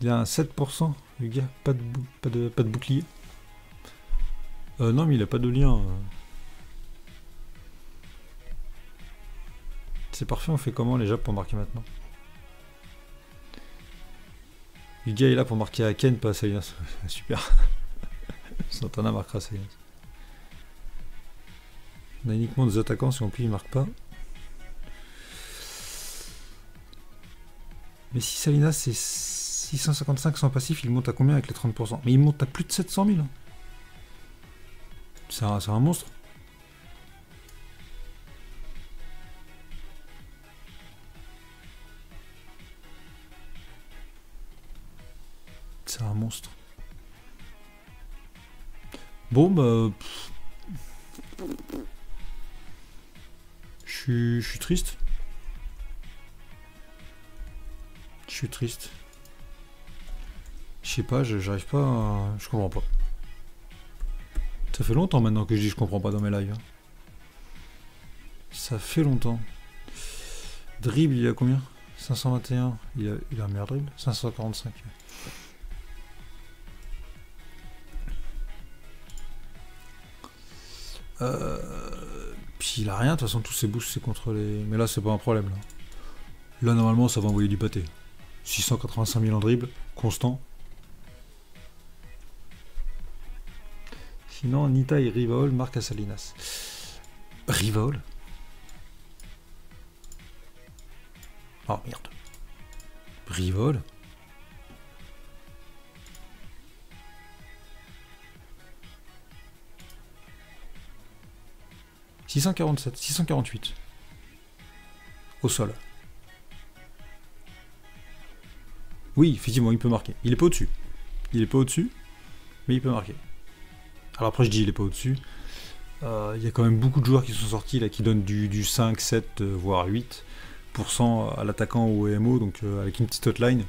Il a un sept pour cent, le gars, pas de, bou pas de, pas de bouclier. Euh, non, mais il a pas de lien. C'est parfait, on fait comment les Japs pour marquer maintenant? Le gars est là pour marquer à Ken, pas à Salinas. Super. Santana marquera à Salinas. On a uniquement des attaquants, si on plie, ils ne marquent pas. Mais si Salinas c'est six cent cinquante-cinq sans passif, il monte à combien avec les trente pour cent? Mais il monte à plus de sept cent mille. C'est un, un monstre. C'est un monstre. Bon, bah... Je suis triste. Je suis triste. Je sais pas, j'arrive pas à... Je comprends pas. Ça fait longtemps maintenant que je dis je comprends pas dans mes lives. Ça fait longtemps. Dribble, il y a combien? cinq cent vingt et un. Il a, il a un meilleur dribble. cinq cent quarante-cinq. Euh... Puis il a rien. De toute façon, tous ses boosts, c'est contre les... Mais là, c'est pas un problème. Là. là, normalement, ça va envoyer du pâté. six cent quatre-vingt-cinq mille en dribble. Constant. Sinon, Nita et Rivaol marquent à Salinas. Rivaol? Oh merde. Rivaol? six cent quarante-sept, six cent quarante-huit. Au sol. Oui, effectivement, il peut marquer. Il est pas au-dessus. Il est pas au-dessus, mais il peut marquer. Alors après je dis il est pas au-dessus. Il euh, y a quand même beaucoup de joueurs qui sont sortis là, qui donnent du, du cinq, sept, voire huit pour cent à l'attaquant ou au M O, donc euh, avec une petite hotline.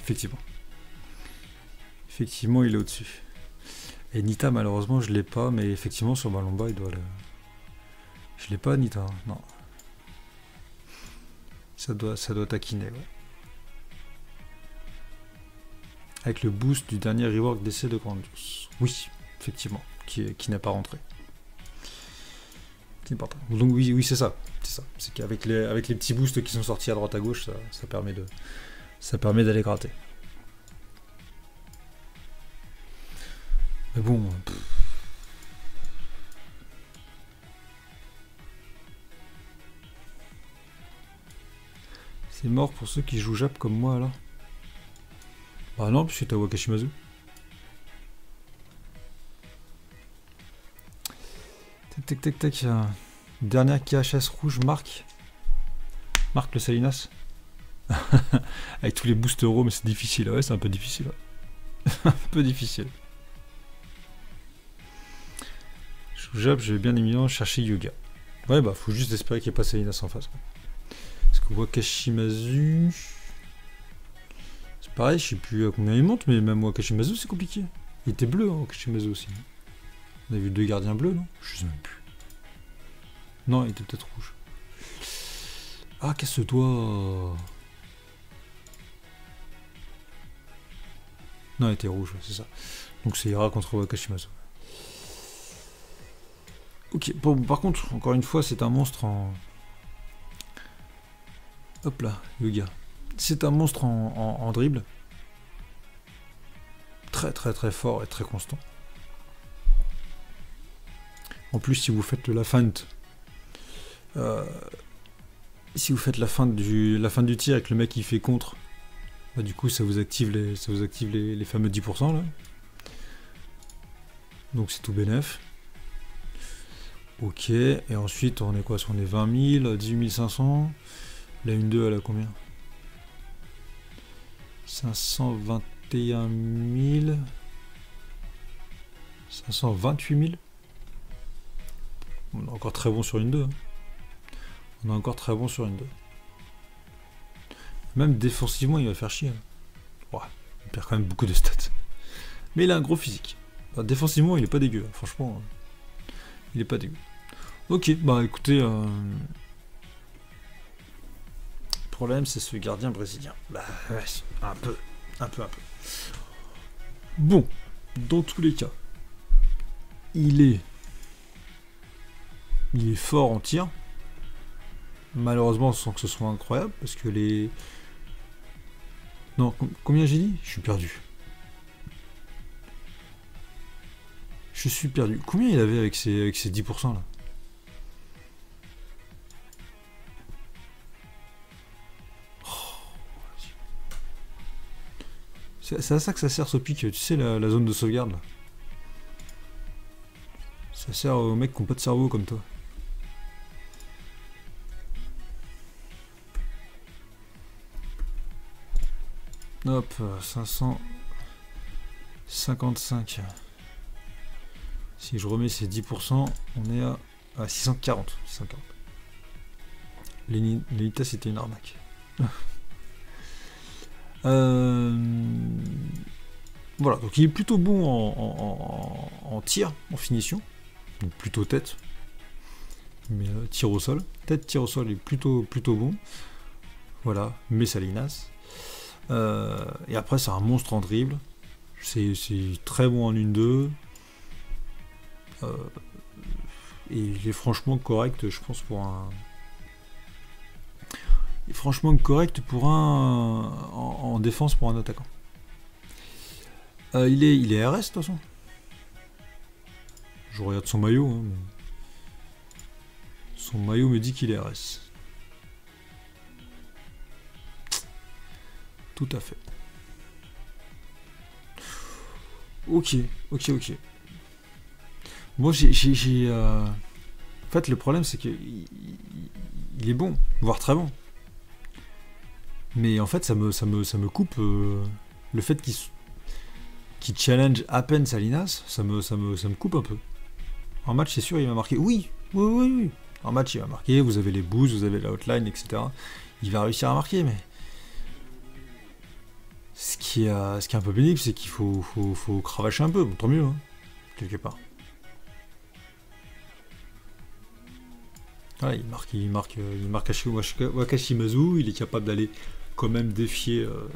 Effectivement. Effectivement il est au-dessus. Et Nita malheureusement je l'ai pas, mais effectivement sur ballon bas il doit le... Je l'ai pas Nita, hein. Non. Ça doit, ça doit taquiner, ouais. Avec le boost du dernier rework d'essai de Grandius. Oui. Effectivement, qui, qui n'a pas rentré. C'est important. Donc oui, oui c'est ça. C'est ça. C'est qu'avec les, avec les petits boosts qui sont sortis à droite à gauche, ça, ça permet de, ça permet d'aller gratter. Mais bon. Pff. C'est mort pour ceux qui jouent Jap comme moi là. Bah non, puisque t'as Wakashimazu. Tac tac tac, dernière K H S rouge marque marque le Salinas. Avec tous les boosts euros, mais c'est difficile, ouais, c'est un peu difficile. Ouais. Un peu difficile. Joujab, je vais bien évidemment chercher Hyuga. Ouais, bah faut juste espérer qu'il n'y ait pas Salinas en face. Parce qu'on voit Wakashimazu. C'est pareil, je sais plus à combien il monte, mais même Wakashimazu c'est compliqué. Il était bleu, hein, Wakashimazu aussi. On a vu deux gardiens bleus, non? Je sais même plus. Non, il était peut-être rouge. Ah, casse-toi! Non, il était rouge, c'est ça. Donc c'est Ira contre Wakashimazu. Ok, bon, par contre, encore une fois, c'est un monstre en... Hop là, Hyuga. C'est un monstre en, en, en dribble. Très très très fort et très constant. En plus, si vous faites la feinte, euh, si vous faites la feinte du la feinte du tir avec le mec qui fait contre, bah, du coup ça vous active les ça vous active les, les fameux dix pour cent là. Donc c'est tout bénef. Ok. Et ensuite on est quoi? On est vingt mille, dix-huit mille cinq cents. La un deux elle a combien? cinq cent vingt et un mille, cinq cent vingt-huit mille. On est encore très bon sur une deux. On est encore très bon sur une deux. Même défensivement, il va faire chier. Ouais, il perd quand même beaucoup de stats. Mais il a un gros physique. Enfin, défensivement, il est pas dégueu. Franchement, il est pas dégueu. Ok, bah écoutez... Euh... Le problème, c'est ce gardien brésilien. Bah ouais, un peu, un peu, un peu. Bon, dans tous les cas, il est... Il est fort en tir. Malheureusement, sans que ce soit incroyable, parce que les... Non, com combien j'ai dit? Je suis perdu. Je suis perdu. Combien il avait avec ses, avec ses dix pour cent là? Oh. C'est à ça que ça sert ce pic, tu sais, la, la zone de sauvegarde là. Ça sert aux mecs qui n'ont pas de cerveau comme toi. Hop, cinq cent cinquante-cinq. Si je remets ces dix pour cent, on est à, à six cent quarante. six cent quarante. L'Elita, c'était une arnaque. euh, voilà, donc il est plutôt bon en, en, en, en tir, en finition. Donc plutôt tête. Mais euh, tir au sol. Tête, tir au sol est plutôt, plutôt bon. Voilà, mais Salinas. Euh, et après c'est un monstre en dribble, c'est très bon en un deux, euh, et il est franchement correct, je pense, pour un il est franchement correct pour un en, en défense pour un attaquant. euh, il, est, il est R S de toute façon, je regarde son maillot, hein, mais... son maillot me dit qu'il est R S. Tout à fait. Ok, ok, ok. Moi, j'ai... Euh... En fait, le problème, c'est que il est bon, voire très bon. Mais en fait, ça me, ça me, ça me coupe euh... le fait qu'il qu'il challenge à peine Salinas, ça me, ça me, ça me coupe un peu. En match, c'est sûr, il va marquer. Oui, oui, oui, oui. En match, il va marquer. Vous avez les boosts, vous avez la hotline, et cetera. Il va réussir à marquer, mais... Ce qui, euh, ce qui est un peu pénible, c'est qu'il faut, faut, faut cravacher un peu, bon, tant mieux, hein, quelque part. Voilà, il marque, il marque, il marque Wakashimazu, il est capable d'aller quand même défier, euh,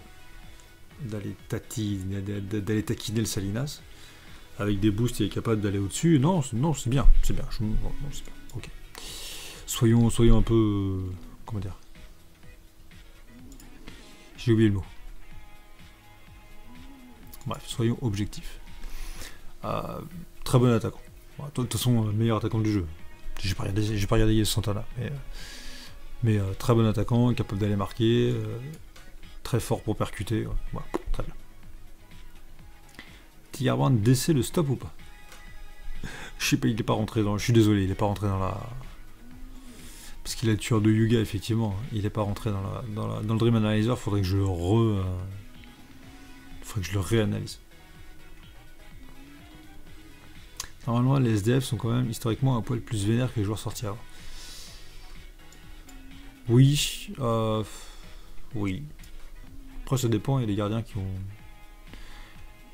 d'aller taquiner le Salinas. Avec des boosts, il est capable d'aller au-dessus. Non, non, c'est bien, c'est bien. Je, non, non, c'est bien. Ok. Soyons, soyons un peu, euh, comment dire. J'ai oublié le mot. Bref, soyons objectifs. Euh, très bon attaquant. De toute façon, meilleur attaquant du jeu. J'ai pas regardé, pas regardé Santana, mais, mais euh, très bon attaquant, capable d'aller marquer, euh, très fort pour percuter. Ouais. Voilà, très bien. Tigarban D C le stop ou pas? Je sais pas, il est pas rentré dans. Je suis désolé, il est pas rentré dans la. Parce qu'il est le tueur de Hyuga, effectivement. Il est pas rentré dans la, dans, la, dans le Dream Analyzer. Faudrait que je re. Euh... Faudrait que je le réanalyse. Normalement, les S D F sont quand même historiquement un poil plus vénères que les joueurs sortis avant. Oui, euh, oui. Après, ça dépend. Il y a des gardiens qui ont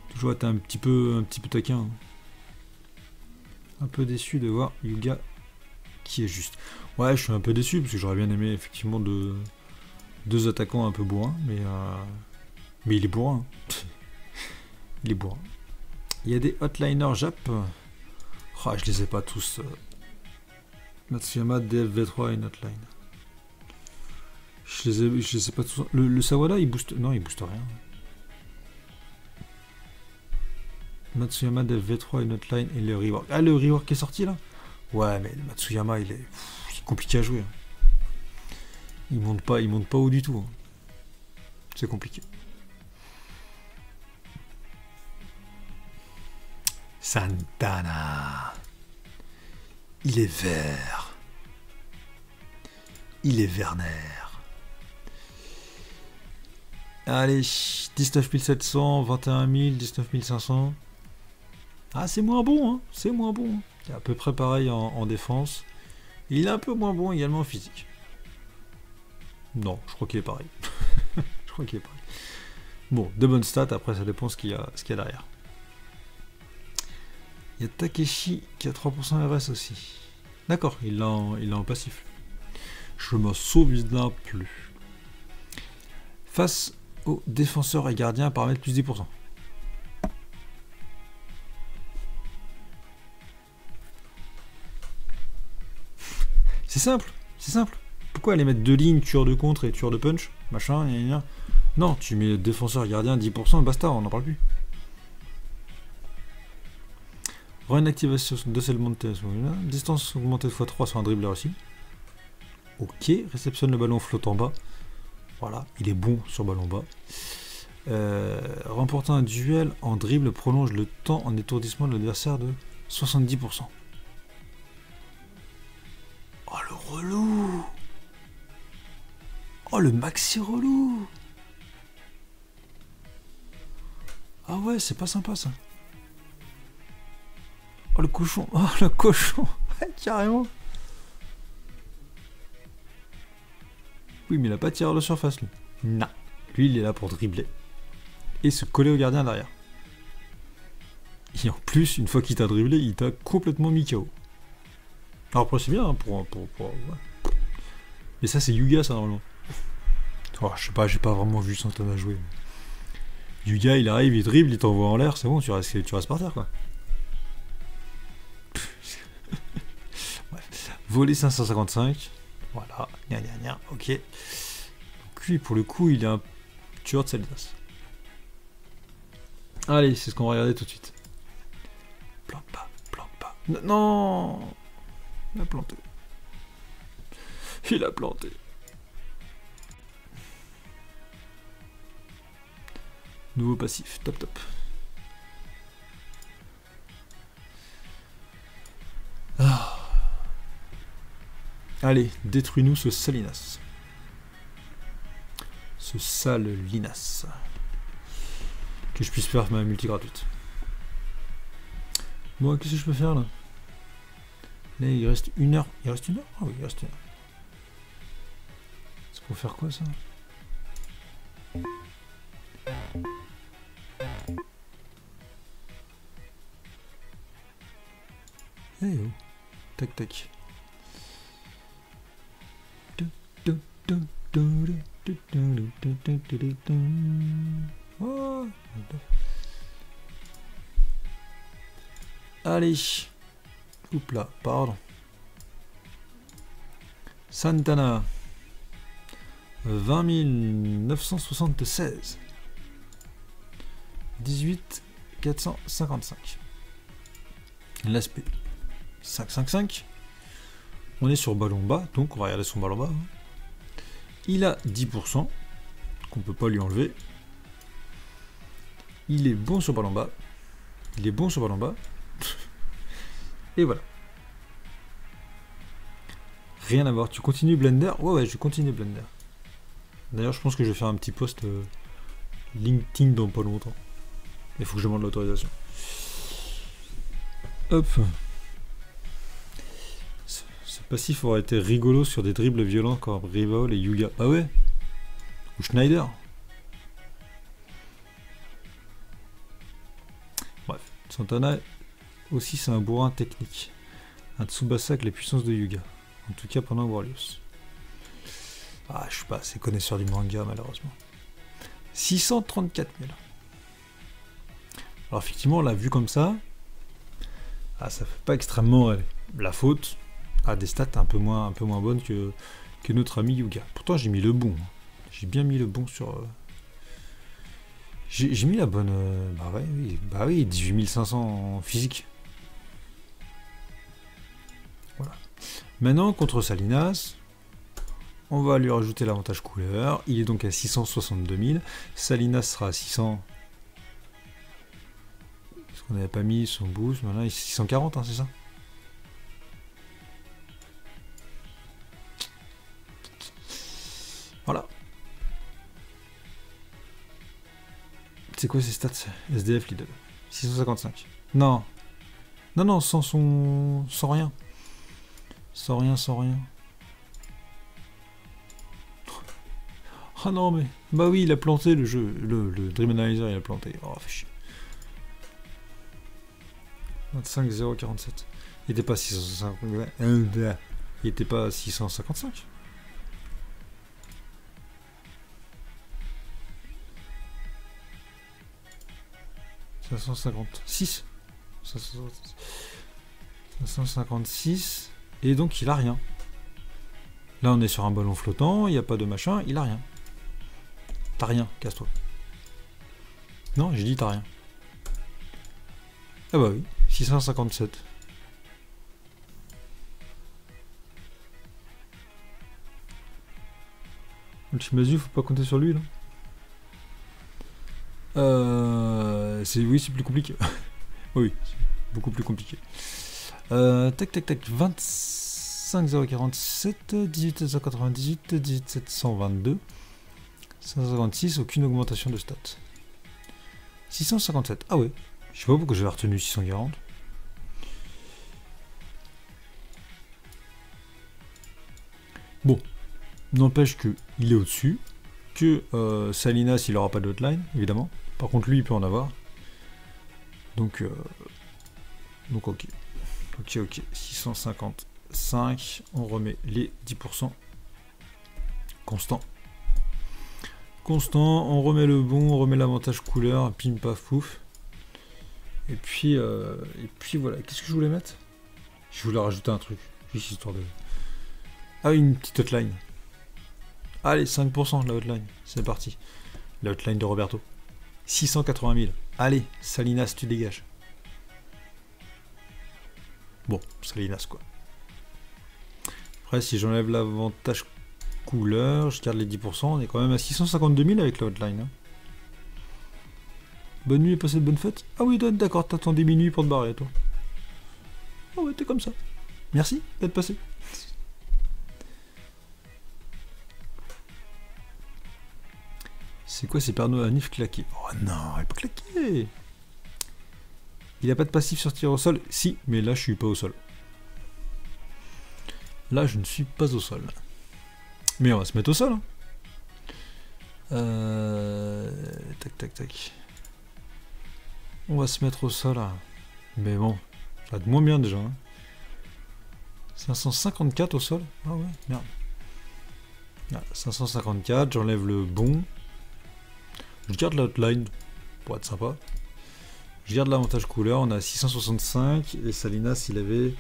toujours été un petit peu, un petit peu taquins. Un peu déçu de voir Hyuga qui est juste. Ouais, je suis un peu déçu parce que j'aurais bien aimé effectivement deux, deux attaquants un peu bourrins, mais. Euh... Mais il est bourrin. Il est bourrin. Il y a des hotliners Jap. Oh, je les ai pas tous. Matsuyama, D F V trois et une hotline. Je les ai, je les ai pas tous. Le, le Sawada, il booste. Non, il booste rien. Matsuyama, D F V trois et une hotline et le rework. Ah, le rework est sorti là? Ouais, mais le Matsuyama, il est, pff, il est compliqué à jouer. Il monte pas, il monte pas haut du tout. C'est compliqué. Santana, il est vert, il est Werner. Allez, dix-neuf mille sept cents, vingt et un mille, dix-neuf mille cinq cents. Ah, c'est moins bon, hein. C'est moins bon. C'est à peu près pareil en, en défense. Il est un peu moins bon également en physique. Non, je crois qu'il est pareil. Je crois qu'il est pareil. Bon, de bonnes stats, après ça dépend ce qu'il y a, ce qu'il y a derrière. Il y a Takeshi qui a trois pour cent R S aussi. D'accord, il l'a en, en passif. Je m'en souviens plus. Face aux défenseurs et gardiens, paramètre plus dix pour cent. C'est simple, c'est simple. Pourquoi aller mettre deux lignes, tueur de contre et tueur de punch, machin, gna gna. Non, tu mets défenseur, gardien, dix pour cent, basta, on n'en parle plus. Run activation de celle montée, distance augmentée de fois trois sur un dribbleur aussi. Ok, réceptionne le ballon flottant bas. Voilà, il est bon sur ballon bas. Euh, remporter un duel en dribble prolonge le temps en étourdissement de l'adversaire de soixante-dix pour cent. Oh le relou! Oh le maxi relou! Ah ouais, c'est pas sympa ça. Oh le cochon! Oh le cochon! Carrément! Oui, mais il n'a pas tiré de surface, lui. Non. Lui, il est là pour dribbler. Et se coller au gardien derrière. Et en plus, une fois qu'il t'a dribblé, il t'a complètement mis K O. Alors, après, c'est bien, hein, pour... pour, pour ouais. Mais ça, c'est Hyuga, ça, normalement. Oh, je sais pas, j'ai pas vraiment vu Santana jouer. Mais... Hyuga, il arrive, il dribble, il t'envoie en l'air, c'est bon, tu restes, tu restes par terre, quoi. Bref. Voler cinq cent cinquante-cinq... Voilà, gna gna gna, ok. Donc lui, pour le coup, il est un tueur de Salinas. Allez, c'est ce qu'on va regarder tout de suite. Plante pas, plante pas. N non, il a planté. Il a planté. Nouveau passif, top top. Ah. Allez, détruis-nous ce Salinas. Ce Salinas. Que je puisse faire ma multi gratuite. Bon, qu'est-ce que je peux faire là? Là, il reste une heure. Il reste une heure? Ah oui, il reste une heure. C'est pour faire quoi ça? Eh oh. Tac tac. Oh. Allez, coupe là, pardon. Santana, vingt mille neuf cent soixante-seize, dix-huit mille quatre cent cinquante-cinq. L'aspect cinq cent cinquante-cinq. On est sur ballon bas, donc on va regarder son ballon bas. Hein. Il a dix pour cent, qu'on peut pas lui enlever. Il est bon sur ballon bas. Il est bon sur ballon bas. Et voilà. Rien à voir. Tu continues Blender? Ouais, ouais, je continue Blender. D'ailleurs, je pense que je vais faire un petit post euh, LinkedIn dans pas longtemps. Il faut que je demande l'autorisation. Hop. Ce passif aurait été rigolo sur des dribbles violents comme Rival et Hyuga. Ah ouais? Ou Schneider? Bref, Santana aussi c'est un bourrin technique. Un Tsubasa avec les puissances de Hyuga. En tout cas pendant Warriors. Ah, je suis pas assez connaisseur du manga malheureusement. six cent trente-quatre mille. Alors effectivement, là, vu comme ça, ah, ça fait pas extrêmement rêver. La faute à des stats un peu moins, un peu moins bonnes que, que notre ami Hyuga. Pourtant j'ai mis le bon. J'ai bien mis le bon sur... Euh... J'ai mis la bonne... Euh... Bah, ouais, oui. bah oui, dix-huit mille cinq cents en physique. Voilà. Maintenant, contre Salinas, on va lui rajouter l'avantage couleur. Il est donc à six cent soixante-deux mille. Salinas sera à six cents... Parce qu'on n'avait pas mis son boost. Maintenant, il est six cent quarante, hein, c'est ça? Voilà. C'est quoi ces stats? S D F Lidl. six cent cinquante-cinq. Non, Non, non, sans son... sans rien. Sans rien, sans rien. Ah non, mais... Bah oui, il a planté le jeu. Le, le Dream Analyzer, il a planté. Oh, fait chier. vingt-cinq zéro quarante-sept. Il était pas six cent cinquante-cinq. Il était pas six cent cinquante-cinq. cinq cent cinquante-six. cinq cent cinquante-six. Et donc il a rien. Là on est sur un ballon flottant, il n'y a pas de machin, il a rien. T'as rien, casse-toi. Non, j'ai dit t'as rien. Ah bah oui, six cent cinquante-sept. Ultimazu, faut pas compter sur lui là. Euh, c'est oui, c'est plus compliqué. Oui, beaucoup plus compliqué. Euh, tac tac tac, vingt-cinq zéro quarante-sept, dix-huit sept cent quatre-vingt-dix-huit, dix-huit sept cent vingt-deux, cinq cent cinquante-six, aucune augmentation de stats. six cent cinquante-sept. Ah ouais. Je sais pas pourquoi j'avais retenu six cent quarante. Bon, n'empêche que il est au-dessus, que euh, Salinas il aura pas de hotline évidemment. Par contre lui il peut en avoir. Donc euh, donc ok. Ok ok. six cent cinquante-cinq, on remet les dix pour cent. Constant. Constant, on remet le bon, on remet l'avantage couleur, pim paf pouf. Et puis euh, et puis voilà, qu'est-ce que je voulais mettre? Je voulais rajouter un truc, juste histoire de... Ah, une petite hotline. Allez, cinq pour cent de la hotline, c'est parti. La hotline de Roberto. six cent quatre-vingt mille. Allez, Salinas, tu dégages. Bon, Salinas, quoi. Après, si j'enlève l'avantage couleur, je garde les dix pour cent, on est quand même à six cent cinquante-deux mille avec la hotline. Hein. Bonne nuit et passez de bonnes fêtes. Ah oui, d'accord, t'attendais minuit pour te barrer, toi. Ah ouais, t'es comme ça. Merci d'être passé. C'est quoi ces pernos à nif claqués? Oh non, il est pas claqué. Il a pas de passif sur tir au sol? Si, mais là je suis pas au sol. Là je ne suis pas au sol. Mais on va se mettre au sol. Hein. Euh... Tac tac tac. On va se mettre au sol. Hein. Mais bon, ça va être moins bien déjà. Hein. cinq cent cinquante-quatre au sol? Ah ouais, merde. Ah, cinq cent cinquante-quatre, j'enlève le bon. Je garde la hotline pour être sympa. Je garde l'avantage couleur. On a six cent soixante-cinq et Salinas il avait.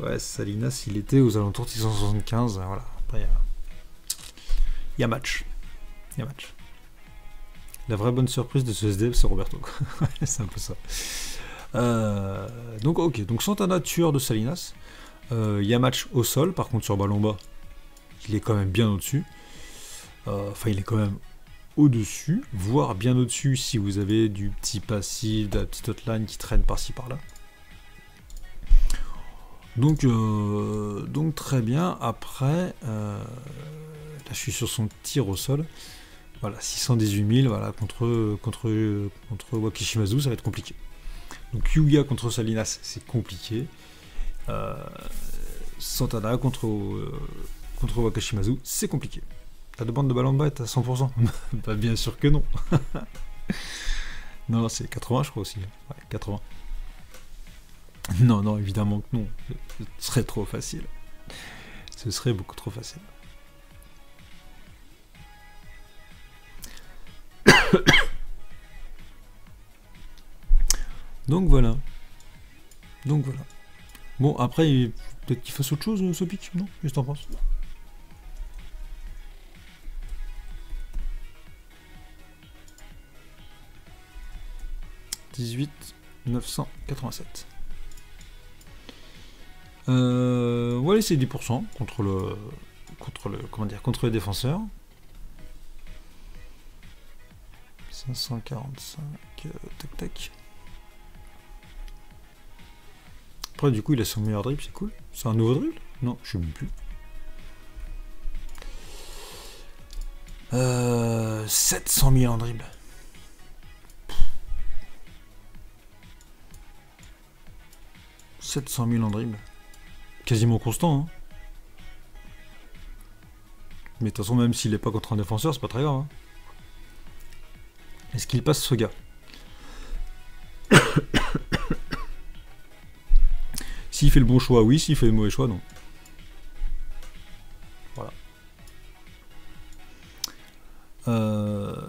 Ouais, Salinas il était aux alentours de six cent soixante-quinze. Voilà. Après, il y, a... il y a match. Il y a match. La vraie bonne surprise de ce S D F c'est Roberto. C'est un peu ça. Euh... Donc, ok. Donc, Santana tueur de Salinas. Euh, il y a match au sol. Par contre, sur ballon bas, il est quand même bien au-dessus. Euh... Enfin, il est quand même. Au-dessus, voire bien au-dessus si vous avez du petit passif, de la petite hotline qui traîne par-ci par-là. Donc, euh, donc très bien. Après, euh, là je suis sur son tir au sol. Voilà, six cent dix-huit mille. Voilà, contre contre contre Wakashimazu, ça va être compliqué. Donc Hyuga contre Salinas, c'est compliqué. Euh, Santana contre euh, contre Wakashimazu, c'est compliqué. La demande de ballon de bas est à cent pour cent. Bah bien sûr que non. Non, c'est quatre-vingts je crois aussi. Ouais, quatre-vingts. Non, non, évidemment que non. Ce serait trop facile. Ce serait beaucoup trop facile. Donc voilà. Donc voilà. Bon, après, peut-être qu'il fasse autre chose, ce pic, non? Qu'est-ce que t'en penses? dix-huit neuf cent quatre-vingt-sept. Euh, on va laisser dix pour cent contre le contre le comment dire contre le défenseur. cinq cent quarante-cinq euh, tac tac. Après du coup il a son meilleur dribble, c'est cool. C'est un nouveau dribble? Non, je ne sais plus. Euh, sept cent mille en dribble. sept cent mille en dribble. Quasiment constant, hein. Mais de toute façon, même s'il n'est pas contre un défenseur, c'est pas très grave. Hein. Est-ce qu'il passe ce gars? S'il fait le bon choix, oui. S'il fait le mauvais choix, non. Voilà. Euh...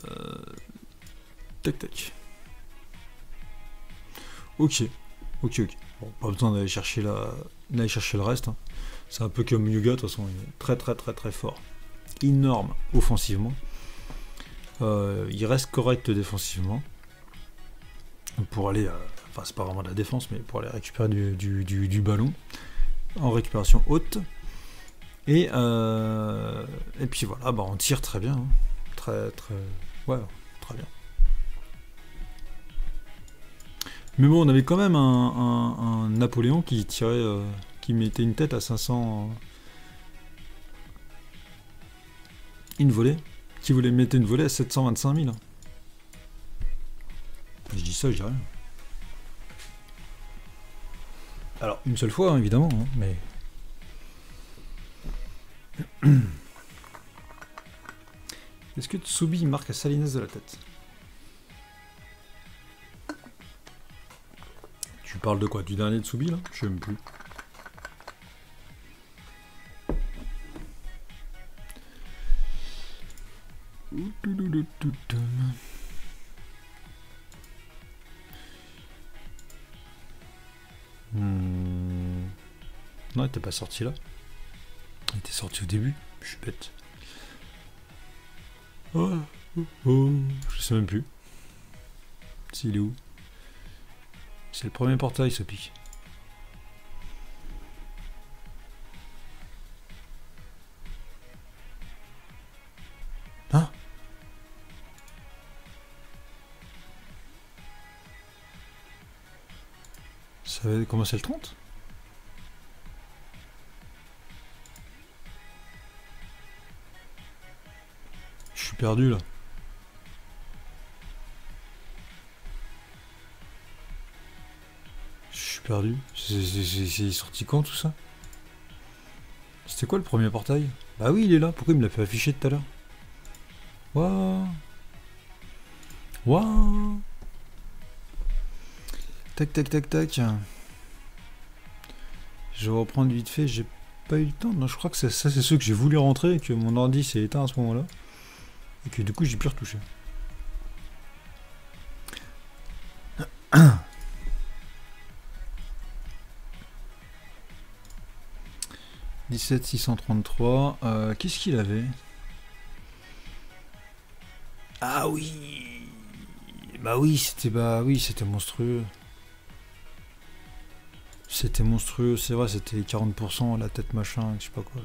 Tac, tac. Ok. Ok, ok. Bon, pas besoin d'aller chercher, la... d'aller chercher le reste. Hein. C'est un peu comme Hyuga, de toute façon. Il est très, très, très, très fort. Énorme offensivement. Euh, il reste correct défensivement. Pour aller, euh, enfin c'est pas vraiment de la défense, mais pour aller récupérer du, du, du, du ballon en récupération haute. Et, euh, et puis voilà, bah on tire très bien. Hein. Très très. Ouais, très bien. Mais bon, on avait quand même un, un, un Napoléon qui tirait. Euh, qui mettait une tête à cinq cents. Euh, une volée. Qui voulait mettre une volée à sept cent vingt-cinq mille. Je dis ça, je dis rien. Alors, une seule fois, hein, évidemment, hein, mais... Est-ce que Tsubi marque à Salinas de la tête? Tu parles de quoi? Du dernier de Tsubi, là? Je sais même plus. Hmm. Non, il était pas sorti là. Il était sorti au début. Je suis bête. Oh, oh, oh. Je sais même plus. S'il est où? C'est le premier portail, ça pique. Ça va commencer le trente? Je suis perdu là. Je suis perdu. C'est sorti quand tout ça? C'était quoi le premier portail? Bah oui, il est là. Pourquoi il me l'a fait afficher tout à l'heure? Waouh! Waouh! Tac, tac, tac, tac. Je vais reprendre vite fait. J'ai pas eu le temps. Non, je crois que ça, ça c'est ceux que j'ai voulu rentrer et que mon ordi s'est éteint à ce moment-là. Et que du coup, j'ai pu retoucher. dix-sept six cent trente-trois. Euh, Qu'est-ce qu'il avait? Ah oui! Bah oui, c'était bah oui, c'était monstrueux. C'était monstrueux, c'est vrai, c'était quarante pour cent, la tête machin, je sais pas quoi.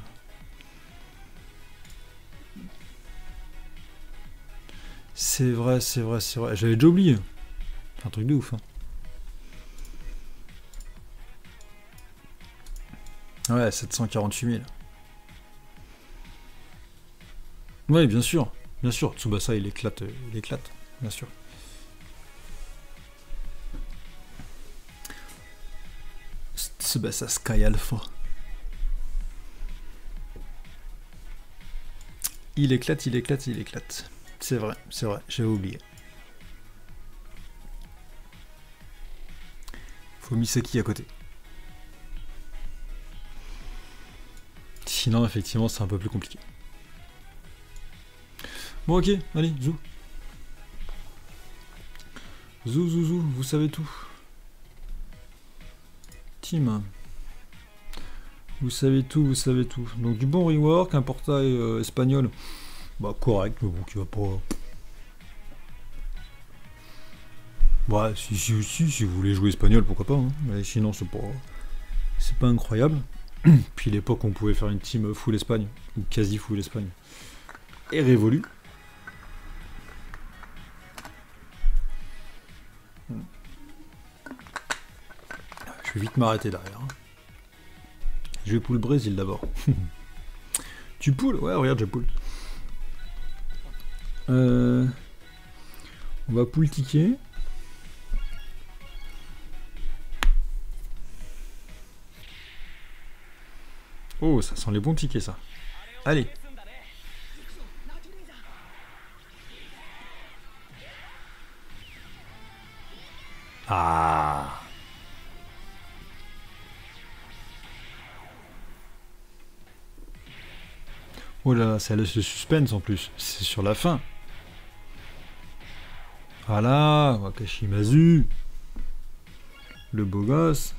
C'est vrai, c'est vrai, c'est vrai. J'avais déjà oublié. C'est un truc de ouf. Hein. Ouais, sept cent quarante-huit mille. Ouais, bien sûr, bien sûr. Tsubasa, il éclate, il éclate, bien sûr. Tsubasa Sky Alpha. Il éclate, il éclate, il éclate. C'est vrai, c'est vrai, j'avais oublié. Faut Misaki à côté. Sinon, effectivement, c'est un peu plus compliqué. Bon, ok, allez, zou. Zou, zou, zou, vous savez tout. Vous savez tout, vous savez tout. Donc du bon rework, un portail euh, espagnol, bah correct, mais bon, qui va pas... Ouais, si, si, si, si vous voulez jouer espagnol, pourquoi pas, hein. Mais sinon, c'est pas... c'est pas incroyable. Puis l'époque, on pouvait faire une team full Espagne, ou quasi full Espagne, et révolue. Je vais vite m'arrêter derrière. Je vais poule Brésil d'abord. Tu poules? Ouais, regarde, je poule. Euh, on va poule ticket. Oh, ça sent les bons tickets, ça. Allez. Ah. Oh là là, ça laisse le suspense en plus. C'est sur la fin. Voilà, Wakashimazu. Le beau gosse.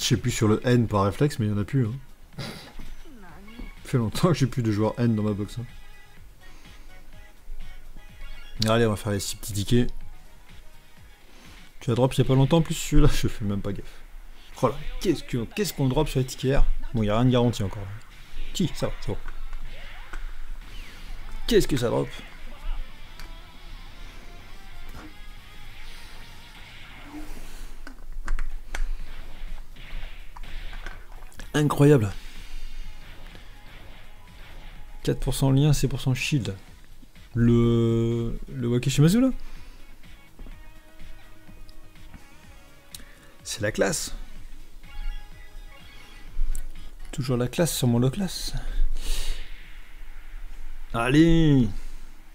Je sais plus sur le N par réflexe, mais il n'y en a plus. Hein. Ça fait longtemps que j'ai plus de joueurs N dans ma box. Hein. Allez, on va faire les six petits tickets. Tu as drop il n'y a pas longtemps en plus celui-là, je fais même pas gaffe. Oh là, qu'est-ce qu'on qu'est-ce qu'on drop sur les tickets R? Bon, il n'y a rien de garanti encore. Qui? Ça va, c'est bon. Qu'est-ce que ça drop? Incroyable. quatre pour cent lien, six pour cent shield. Le... Le Wakashimazu là? C'est la classe. Toujours la classe sur mon low class. Allez.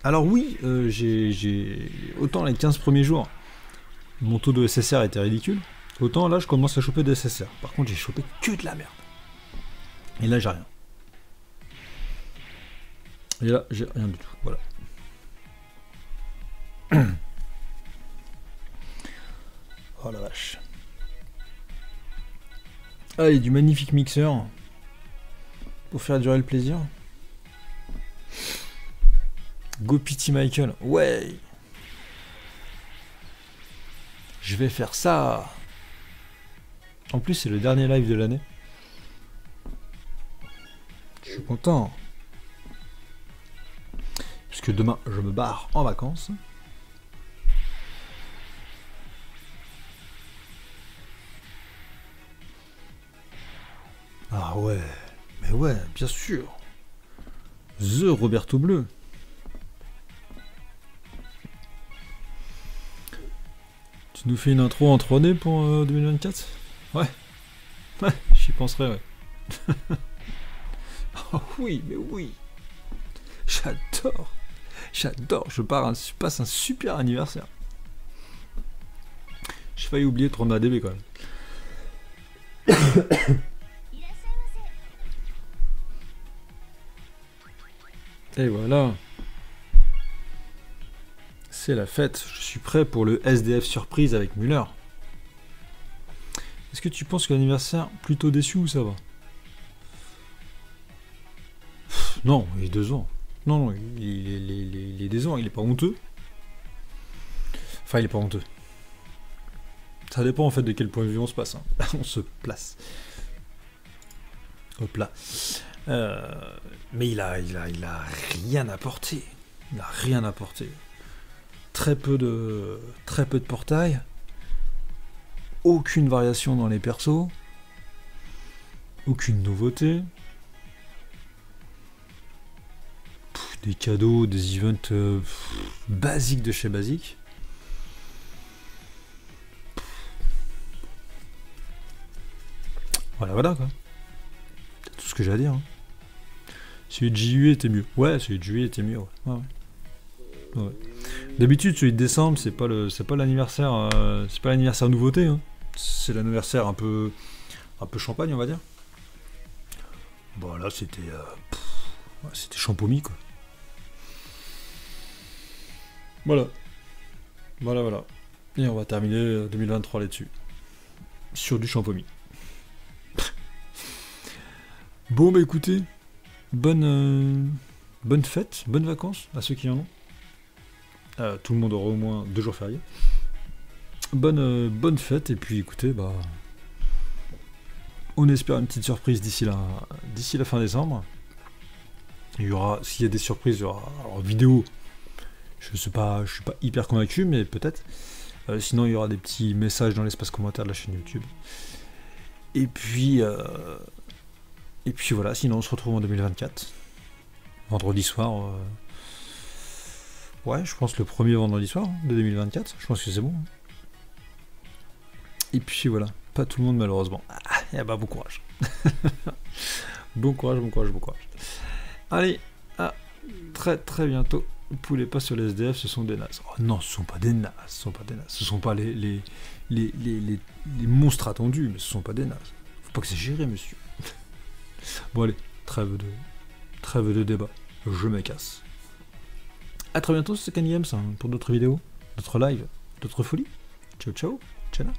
Alors oui, euh, j'ai... Autant les quinze premiers jours, mon taux de S S R était ridicule. Autant là, je commence à choper de S S R. Par contre, j'ai chopé que de la merde. Et là, j'ai rien. Et là, j'ai rien du tout. Voilà. Oh la vache. Allez, du magnifique mixeur pour faire durer le plaisir. Go pity Michael, ouais. Je vais faire ça. En plus, c'est le dernier live de l'année. Je suis content. Puisque demain, je me barre en vacances. Ah ouais, mais ouais, bien sûr. The Roberto Bleu. Tu nous fais une intro en trois D pour euh, deux mille vingt-quatre? Ouais. Ouais, j'y penserai, ouais. Oh oui, mais oui. J'adore. J'adore, je, je passe un super anniversaire. J'ai failli oublier de prendre ma D B quand même. Et voilà, c'est la fête, je suis prêt pour le S D F surprise avec Müller. Est-ce que tu penses que l'anniversaire plutôt déçu ou ça va? Pff, non, il est deux ans. Non, non, il, il, il, il, il est deux ans, il est pas honteux. Enfin, il est pas honteux. Ça dépend en fait de quel point de vue on se passe. Hein. On se place. Hop là. Euh, mais il a, il a, il a rien apporté. Il a rien apporté. Très peu de, très peu de portail. Aucune variation dans les persos. Aucune nouveauté. Pff, des cadeaux, des events euh, pff, basiques de chez basique. Voilà, voilà quoi. Tout ce que j'ai à dire. Hein. Celui de J U était mieux. Ouais, celui de J U était mieux. Ouais. Ouais, ouais. Ouais. D'habitude, celui de décembre, c'est pas le, c'est pas l'anniversaire, euh, c'est pas l'anniversaire nouveauté. Hein. C'est l'anniversaire un peu, un peu champagne, on va dire. Bon, là, c'était, euh, ouais, c'était champomis quoi. Voilà, voilà, voilà. Et on va terminer deux mille vingt-trois là-dessus, sur du champomis. Bon bah écoutez, bonne, euh, bonne fête, bonnes vacances à ceux qui en ont. Euh, tout le monde aura au moins deux jours fériés. Bonne, euh, bonne fête et puis écoutez, bah, on espère une petite surprise d'ici la, d'ici la fin décembre. Il y aura, s'il y a des surprises, il y aura alors, vidéo. Je sais pas, je suis pas hyper convaincu, mais peut-être. Euh, sinon il y aura des petits messages dans l'espace commentaire de la chaîne YouTube. Et puis. Euh, Et puis voilà, sinon on se retrouve en deux mille vingt-quatre, vendredi soir, euh, Ouais, je pense le premier vendredi soir de deux mille vingt-quatre, je pense que c'est bon. Et puis voilà, pas tout le monde malheureusement. Ah, et bah bon courage. Bon courage, bon courage, bon courage. Allez, à très très bientôt. Ne poulez pas sur les S D F, ce sont des nazes. Oh non, ce sont pas des nazes, ce sont pas des nazes. Ce sont pas les, les, les, les, les, les monstres attendus, mais ce sont pas des nazes. Faut pas que c'est géré, monsieur. Bon allez, trêve de, trêve de débat. Je me casse. À très bientôt, c'est Kanye Games pour d'autres vidéos, d'autres lives, d'autres folies. Ciao ciao, ciao.